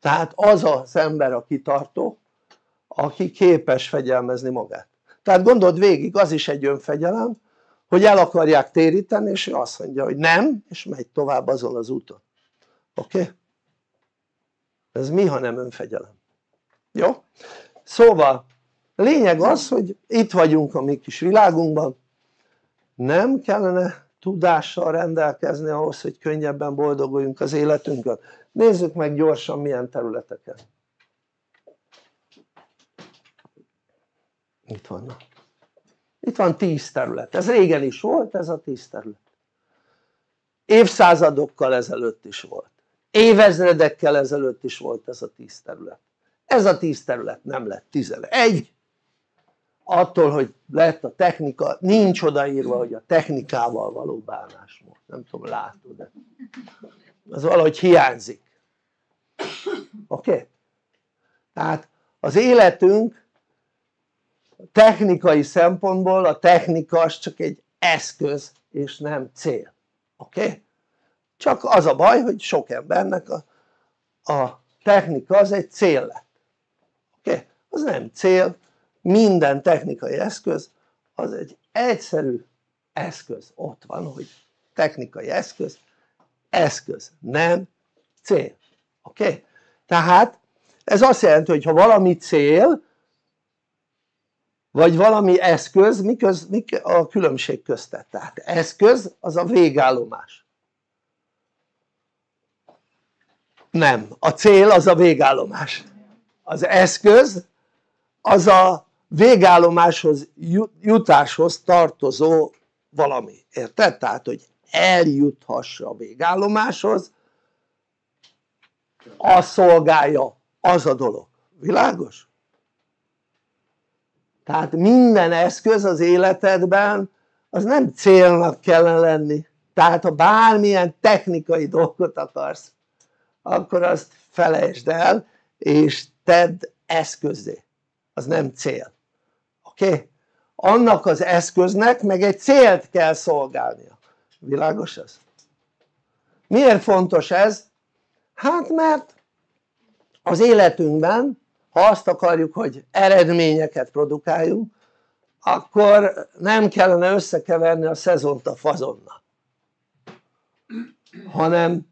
Tehát az az ember a kitartó, aki képes fegyelmezni magát. Tehát gondold végig, az is egy önfegyelem, hogy el akarják téríteni, és ő azt mondja, hogy nem, és megy tovább azon az úton. Oké? Okay? Ez mi, ha nem önfegyelem? Jó? Szóval lényeg az, hogy itt vagyunk a mi kis világunkban, nem kellene tudással rendelkezni ahhoz, hogy könnyebben boldoguljunk az életünkön. Nézzük meg gyorsan, milyen területeken. Itt vannak. Itt van 10 terület. Ez régen is volt, ez a 10 terület. Évszázadokkal ezelőtt is volt. Évezredekkel ezelőtt is volt ez a 10 terület. Ez a 10 terület nem lett 11. Attól, hogy lett a technika, nincs odaírva, hogy a technikával való bánásmód. Nem tudom, látod-e? Az valahogy hiányzik. Oké? Okay? Tehát az életünk technikai szempontból, a technika az csak egy eszköz és nem cél. Oké? Okay? Csak az a baj, hogy sok embernek a technika az egy cél lett. Oké? Okay? Az nem cél. Minden technikai eszköz az egy egyszerű eszköz. Ott van, hogy technikai eszköz, nem cél. Oké? Okay? Tehát ez azt jelenti, hogy ha valami cél, vagy valami eszköz, mi a különbség köztet? Tehát eszköz az a végállomás. Nem, a cél az a végállomás. Az eszköz az a végállomáshoz jutáshoz tartozó valami. Érted? Tehát, hogy eljuthassa a végállomáshoz, az szolgálja, az a dolog. Világos? Tehát minden eszköz az életedben az nem célnak kellene lenni. Tehát ha bármilyen technikai dolgot akarsz, akkor azt felejtsd el és tedd eszközzé. Az nem cél. Oké? Okay? Annak az eszköznek meg egy célt kell szolgálnia. Világos ez? Miért fontos ez? Hát mert az életünkben, ha azt akarjuk, hogy eredményeket produkáljunk, akkor nem kellene összekeverni a szezont a fazonnal, hanem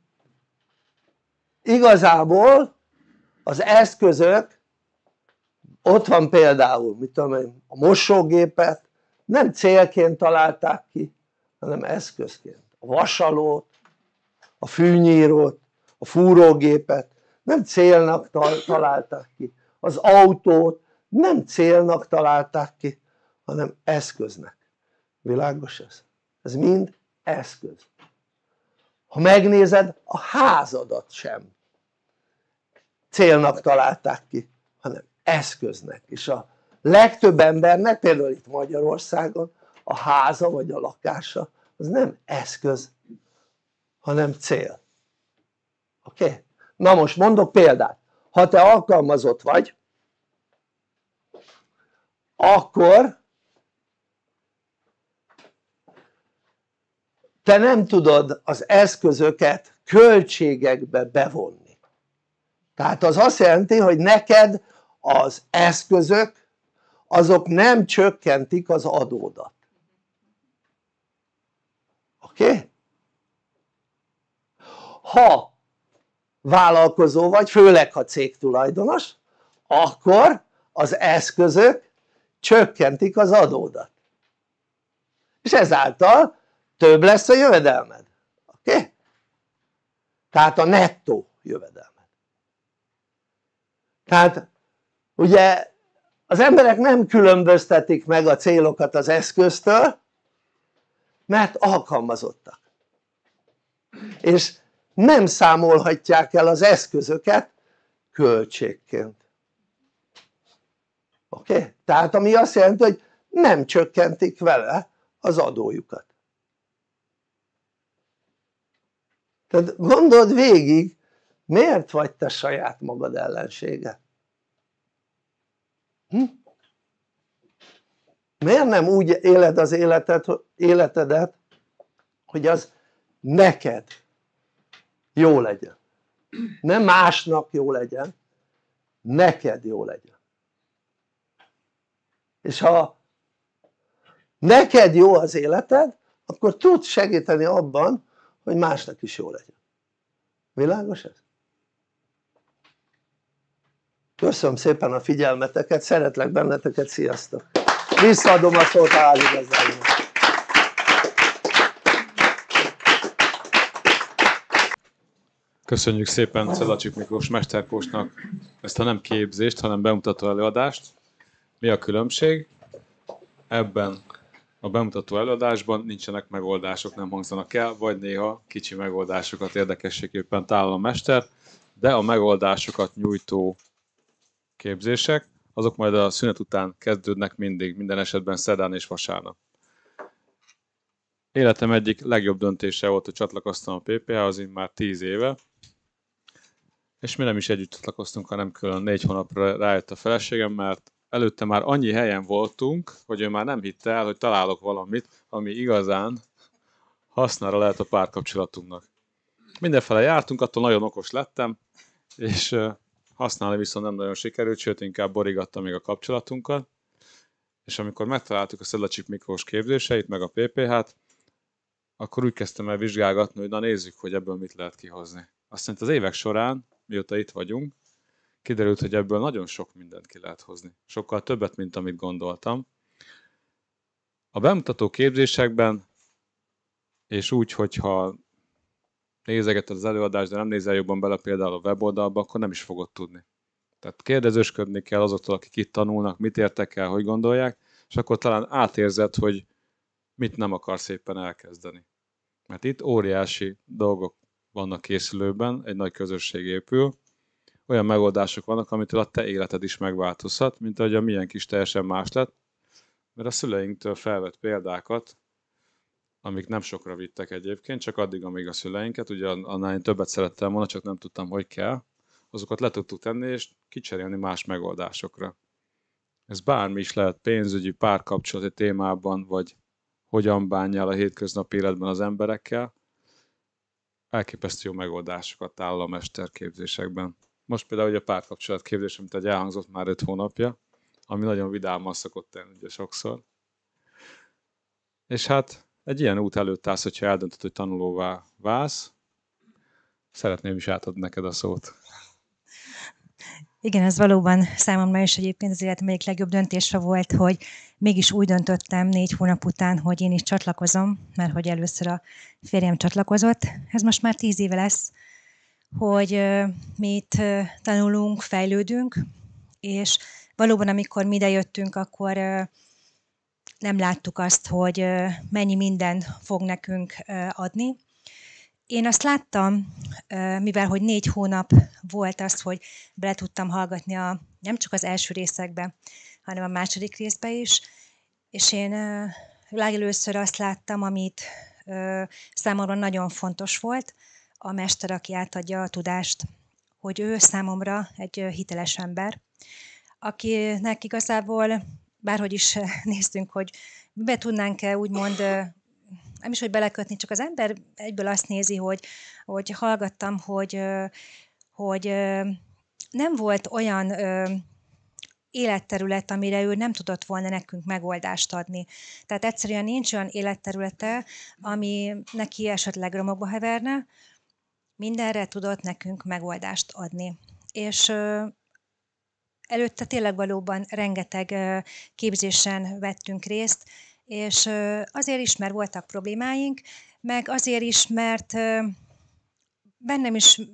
igazából az eszközök, ott van például, mit tudom én, a mosógépet nem célként találták ki, hanem eszközként. A vasalót, a fűnyírót, a fúrógépet nem célnak találták ki. Az autót nem célnak találták ki, hanem eszköznek. Világos ez? Ez mind eszköz. Ha megnézed, a házadat sem célnak találták ki, hanem eszköznek. És a legtöbb embernek, például itt Magyarországon, a háza vagy a lakása az nem eszköz, hanem cél. Oké? Na most mondok példát. Ha te alkalmazott vagy, akkor te nem tudod az eszközöket költségekbe bevonni. Tehát az azt jelenti, hogy neked az eszközök azok nem csökkentik az adódat. Oké? Ha vállalkozó vagy, főleg ha cégtulajdonos, akkor az eszközök csökkentik az adódat, és ezáltal több lesz a jövedelmed. Oké? Tehát a nettó jövedelmed. Tehát ugye az emberek nem különböztetik meg a célokat az eszköztől, mert alkalmazottak, és nem számolhatják el az eszközöket költségként. Oké? Tehát ami azt jelenti, hogy nem csökkentik vele az adójukat. Tehát gondold végig, miért vagy te saját magad ellensége? Miért nem úgy éled az életedet, hogy az neked jó legyen? Nem másnak jó legyen, neked jó legyen. És ha neked jó az életed, akkor tudsz segíteni abban, hogy másnak is jó legyen. Világos ez? Köszönöm szépen a figyelmeteket, szeretlek benneteket, sziasztok! Visszaadom a szót a házigazdának. Köszönjük szépen Szedlacsik Miklós mesterkósnak ezt a nem képzést, hanem bemutató előadást. Mi a különbség? Ebben a bemutató előadásban nincsenek megoldások, nem hangzanak el, vagy néha kicsi megoldásokat érdekességképpen tálal a mester, de a megoldásokat nyújtó képzések, azok majd a szünet után kezdődnek mindig, minden esetben szerdán és vasárnap. Életem egyik legjobb döntése volt, hogy csatlakoztam a PPH-hoz már 10 éve, és mi nem is együtt csatlakoztunk, hanem külön 4 hónapra rájött a feleségem, mert előtte már annyi helyen voltunk, hogy ő már nem hitte el, hogy találok valamit, ami igazán hasznára lehet a párkapcsolatunknak. Mindenfele jártunk, attól nagyon okos lettem, és használni viszont nem nagyon sikerült, sőt inkább borigatta még a kapcsolatunkat. És amikor megtaláltuk a Szedlacsik Miklós képzéseit, meg a PPH-t, akkor úgy kezdtem el vizsgálgatni, hogy na nézzük, hogy ebből mit lehet kihozni. Aztán az évek során, mióta itt vagyunk, kiderült, hogy ebből nagyon sok mindent ki lehet hozni. Sokkal többet, mint amit gondoltam. A bemutató képzésekben, és úgy, hogyha nézegeted az előadást, de nem nézel jobban bele például a weboldalba, akkor nem is fogod tudni. Tehát kérdezősködni kell azoktól, akik itt tanulnak, mit értek el, hogy gondolják, és akkor talán átérzed, hogy mit nem akarsz éppen elkezdeni. Mert itt óriási dolgok vannak készülőben, egy nagy közösség épül, olyan megoldások vannak, amitől a te életed is megváltozhat, mint ahogy a milyen kis teljesen más lett, mert a szüleinktől felvett példákat, amik nem sokra vittek egyébként, csak addig, amíg a szüleinket, ugye annál én többet szerettem volna, csak nem tudtam, hogy kell, azokat le tudtuk tenni, és kicserélni más megoldásokra. Ez bármi is lehet, pénzügyi, párkapcsolati témában, vagy hogyan bánjál a hétköznapi életben az emberekkel. elképesztő jó megoldásokat talál a mesterképzésekben. Most például ugye a párkapcsolatképzés, amit egy elhangzott már 5 hónapja, ami nagyon vidáman szokott tenni ugye sokszor. És hát egy ilyen út előtt állsz, hogyha eldöntöd, hogy tanulóvá válsz. Szeretném is átadni neked a szót. Igen, ez valóban számomra is egyébként az életem egyik legjobb döntése volt, hogy mégis úgy döntöttem 4 hónap után, hogy én is csatlakozom, mert hogy először a férjem csatlakozott. Ez most már 10 éve lesz, hogy mi itt tanulunk, fejlődünk, és valóban amikor mi idejöttünk, akkor nem láttuk azt, hogy mennyi mindent fog nekünk adni. Én azt láttam, mivel hogy 4 hónap volt az, hogy bele tudtam hallgatni nem csak az első részekbe, hanem a második részbe is, és én legelőször azt láttam, amit számomra nagyon fontos volt, a mester, aki átadja a tudást, hogy ő számomra egy hiteles ember, akinek igazából, bárhogy is néztünk, hogy be tudnánk-e úgymond, nem is, hogy belekötni, csak az ember egyből azt nézi, hogy hallgattam, hogy nem volt olyan életterület, amire ő nem tudott volna nekünk megoldást adni. Tehát egyszerűen nincs olyan életterülete, ami neki esetleg romokba heverne, mindenre tudott nekünk megoldást adni. És előtte tényleg valóban rengeteg képzésen vettünk részt, és azért is, mert voltak problémáink, meg azért is, mert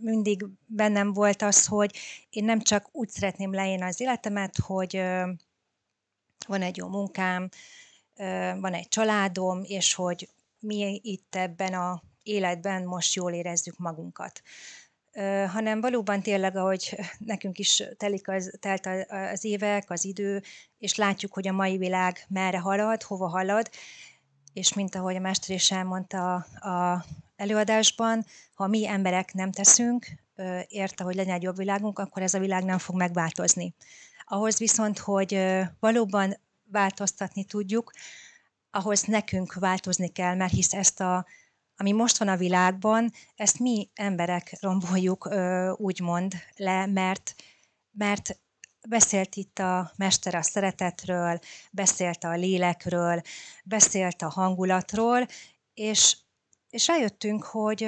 mindig bennem volt az, hogy én nem csak úgy szeretném leélni az életemet, hogy van egy jó munkám, van egy családom, és hogy mi itt ebben az életben most jól érezzük magunkat. Hanem valóban tényleg, ahogy nekünk is telt az évek, az idő, és látjuk, hogy a mai világ merre halad, hova halad, és mint ahogy a mester is elmondta a előadásban, ha mi emberek nem teszünk érte, hogy legyen egy jobb világunk, akkor ez a világ nem fog megváltozni. Ahhoz viszont, hogy valóban változtatni tudjuk, ahhoz nekünk változni kell, mert hisz ami most van a világban, ezt mi emberek romboljuk úgymond le, mert beszélt itt a mester a szeretetről, beszélt a lélekről, beszélt a hangulatról, és rájöttünk, hogy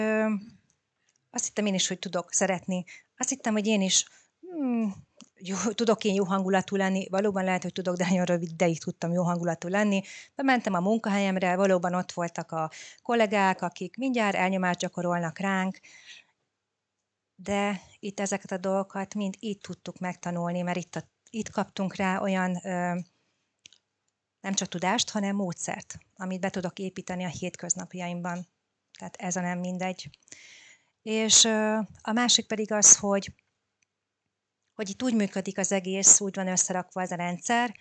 azt hittem én is, hogy tudok szeretni. Azt hittem, hogy én is tudok jó hangulatú lenni, valóban lehet, hogy tudok, de nagyon rövid ideig tudtam jó hangulatú lenni. Bementem a munkahelyemre, valóban ott voltak a kollégák, akik mindjárt elnyomást gyakorolnak ránk, de itt ezeket a dolgokat mind így tudtuk megtanulni, mert itt kaptunk rá olyan nem csak tudást, hanem módszert, amit be tudok építeni a hétköznapjaimban. Tehát ez a nem mindegy. És a másik pedig az, hogy itt úgy működik az egész, úgy van összerakva ez a rendszer.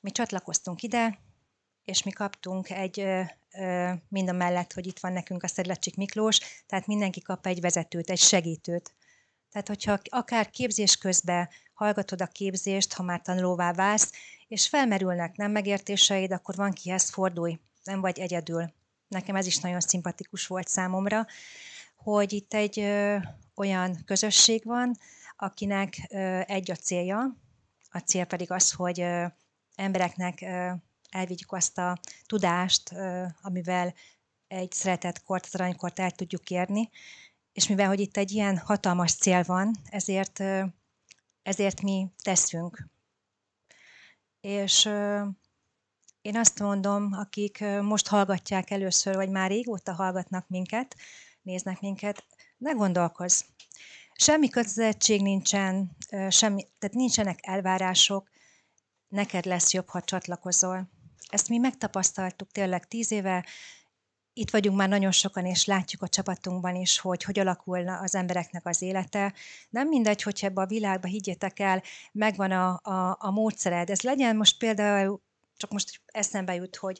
Mi csatlakoztunk ide, és mi kaptunk mind a mellett, hogy itt van nekünk a Szedlacsik Miklós, tehát mindenki kap egy vezetőt, egy segítőt. Tehát, hogyha akár képzés közben hallgatod a képzést, ha már tanulóvá válsz, és felmerülnek nem megértéseid, akkor van kihez fordulj, nem vagy egyedül. Nekem ez is nagyon szimpatikus volt számomra, hogy itt egy olyan közösség van, akinek egy a célja, a cél pedig az, hogy embereknek elvigyük azt a tudást, amivel egy szeretett kort, az aranykort el tudjuk érni, és mivel, hogy itt egy ilyen hatalmas cél van, ezért mi teszünk. És én azt mondom, akik most hallgatják először, vagy már régóta hallgatnak minket, néznek minket, ne gondolkozz. Semmi kötelezettség nincsen, tehát nincsenek elvárások, neked lesz jobb, ha csatlakozol. Ezt mi megtapasztaltuk tényleg 10 éve, itt vagyunk már nagyon sokan, és látjuk a csapatunkban is, hogy alakulna az embereknek az élete. Nem mindegy, hogyha ebbe a világba, higgyétek el, megvan a módszered. Ez legyen most például, csak most eszembe jut, hogy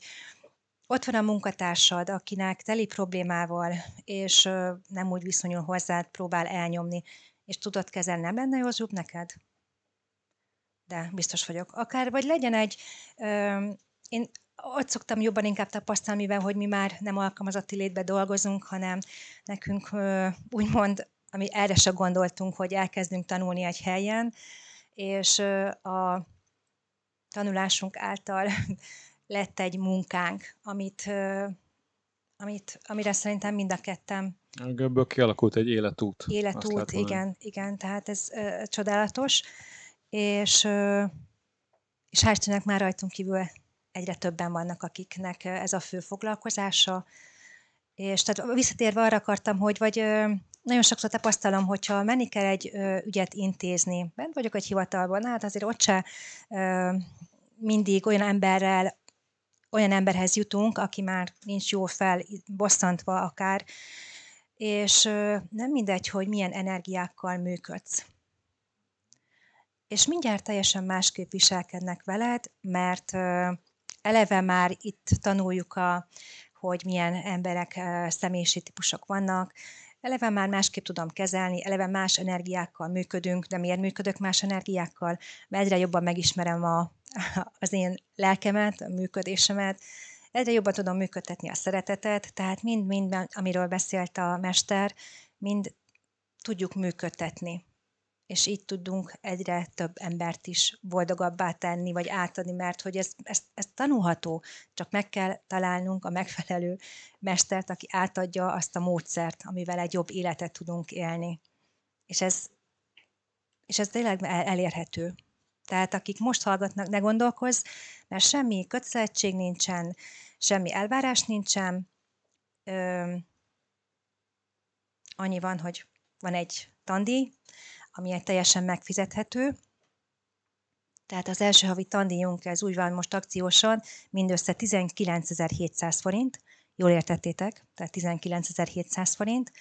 ott van a munkatársad, akinek teli problémával, és nem úgy viszonyul hozzád, próbál elnyomni, és tudod kezelni, nem lenne jobb neked? De biztos vagyok. Akár, vagy legyen egy, én ott szoktam jobban inkább tapasztalni, mivel hogy mi már nem alkalmazati létbe dolgozunk, hanem nekünk úgymond, ami erre se gondoltunk, hogy elkezdünk tanulni egy helyen, és a tanulásunk által lett egy munkánk, amire szerintem mind a ketten... Ebből kialakult egy életút. Életút, igen, igen, tehát ez csodálatos, és hál' Istennek már rajtunk kívül egyre többen vannak, akiknek ez a fő foglalkozása, és tehát visszatérve arra akartam, hogy nagyon sokszor tapasztalom, hogyha menni kell egy ügyet intézni, bent vagyok egy hivatalban, hát azért ott se mindig olyan emberhez jutunk, aki már nincs jól felbosszantva akár, és nem mindegy, hogy milyen energiákkal működsz. És mindjárt teljesen másképp viselkednek veled, mert eleve már itt tanuljuk, hogy milyen emberek, személyiségtípusok vannak, eleve már másképp tudom kezelni, eleve más energiákkal működünk, de miért működök más energiákkal? Mert egyre jobban megismerem az én lelkemet, a működésemet, egyre jobban tudom működtetni a szeretetet, tehát mind, amiről beszélt a mester, mind tudjuk működtetni. És így tudunk egyre több embert is boldogabbá tenni, vagy átadni, mert hogy ez tanulható, csak meg kell találnunk a megfelelő mestert, aki átadja azt a módszert, amivel egy jobb életet tudunk élni. És ez tényleg elérhető. Tehát akik most hallgatnak, ne gondolkozz, mert semmi kötelezettség nincsen, semmi elvárás nincsen. Annyi van, hogy van egy tandíj, ami egy teljesen megfizethető. Tehát az első havi tandíjunk, ez úgy van most akciósan, mindössze 19.700 forint. Jól értettétek, tehát 19.700 forint.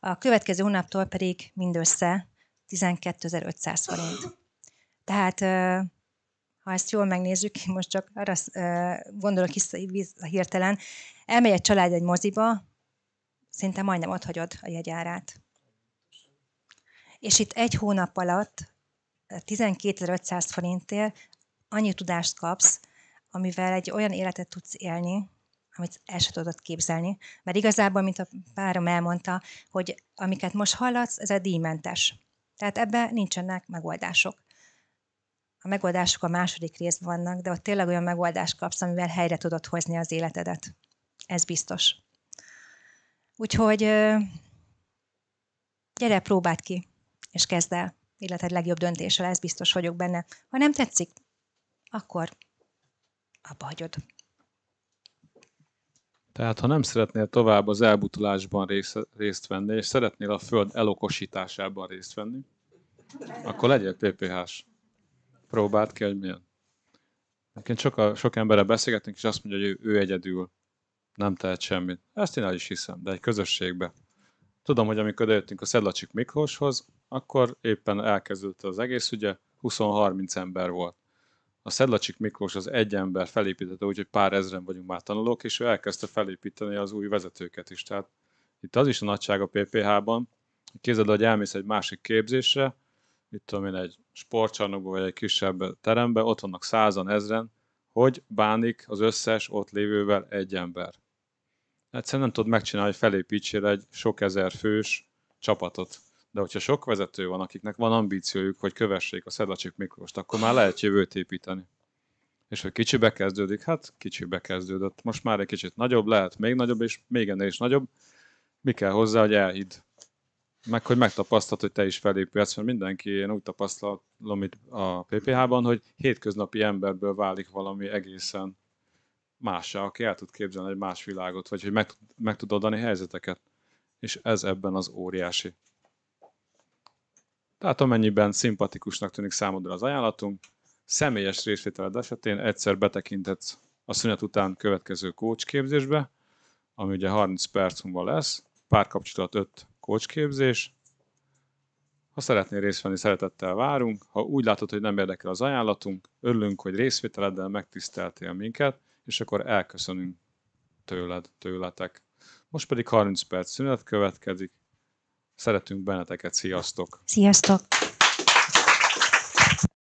A következő hónaptól pedig mindössze 12.500 forint. Tehát, ha ezt jól megnézzük, most csak arra gondolok hirtelen, elmegy egy család egy moziba, szinte majdnem ott hagyod a jegyárát. És itt egy hónap alatt 12.500 forintért annyi tudást kapsz, amivel egy olyan életet tudsz élni, amit el sem tudod képzelni. Mert igazából, mint a párom elmondta, hogy amiket most hallatsz, ez a díjmentes. Tehát ebben nincsenek megoldások. A megoldások a második részben vannak, de ott tényleg olyan megoldást kapsz, amivel helyre tudod hozni az életedet. Ez biztos. Úgyhogy gyere, próbáld ki! És kezd el életed legjobb döntéssel, ez biztos vagyok benne. Ha nem tetszik, akkor abba hagyod. Tehát, ha nem szeretnél tovább az elbutulásban részt venni, és szeretnél a föld elokosításában részt venni, akkor legyél PPH-s. Próbáld ki, hogy milyen. Neként sok emberrel beszélgetünk, és azt mondja, hogy ő egyedül nem tehet semmit. Ezt én el is hiszem, de egy közösségbe. Tudom, hogy amikor odajöttünk a Szedlacsik Miklóshoz, akkor éppen elkezdődött az egész, ugye 20-30 ember volt. A Szedlacsik Miklós az egy ember felépítette, úgyhogy pár ezren vagyunk már tanulók, és ő elkezdte felépíteni az új vezetőket is. Tehát itt az is a nagyság a PPH-ban, képzeld, hogy elmész egy másik képzésre, itt tudom én egy sportcsarnokba vagy egy kisebb terembe, ott vannak 100-1000, hogy bánik az összes ott lévővel egy ember. Egyszerűen nem tudod megcsinálni, hogy felépítsél egy sok ezer fős csapatot. De hogyha sok vezető van, akiknek van ambíciójuk, hogy kövessék a Szedlacsik Miklóst, akkor már lehet jövőt építeni. És hogy kicsibe kezdődik, hát kicsibe kezdődött. Most már egy kicsit nagyobb, lehet még nagyobb, és még ennél is nagyobb. Mi kell hozzá, hogy elhidd? Meg hogy megtapasztalt, hogy te is felépülhetsz, mert mindenki, én úgy tapasztalom itt a PPH-ban, hogy hétköznapi emberből válik valami egészen mássá, aki el tud képzelni egy más világot, vagy hogy meg tud oldani helyzeteket. És ez ebben az óriási. Tehát amennyiben szimpatikusnak tűnik számodra az ajánlatunk, személyes részvételed esetén egyszer betekinthetsz a szünet után következő coachképzésbe, ami ugye 30 perc múlva lesz, párkapcsolat 5 coachképzés. Ha szeretnél részt venni, szeretettel várunk. Ha úgy látod, hogy nem érdekel az ajánlatunk, örülünk, hogy részvételeddel megtiszteltél minket, és akkor elköszönünk tőletek. Most pedig 30 perc szünet következik. Szeretünk benneteket, sziasztok! Sziasztok!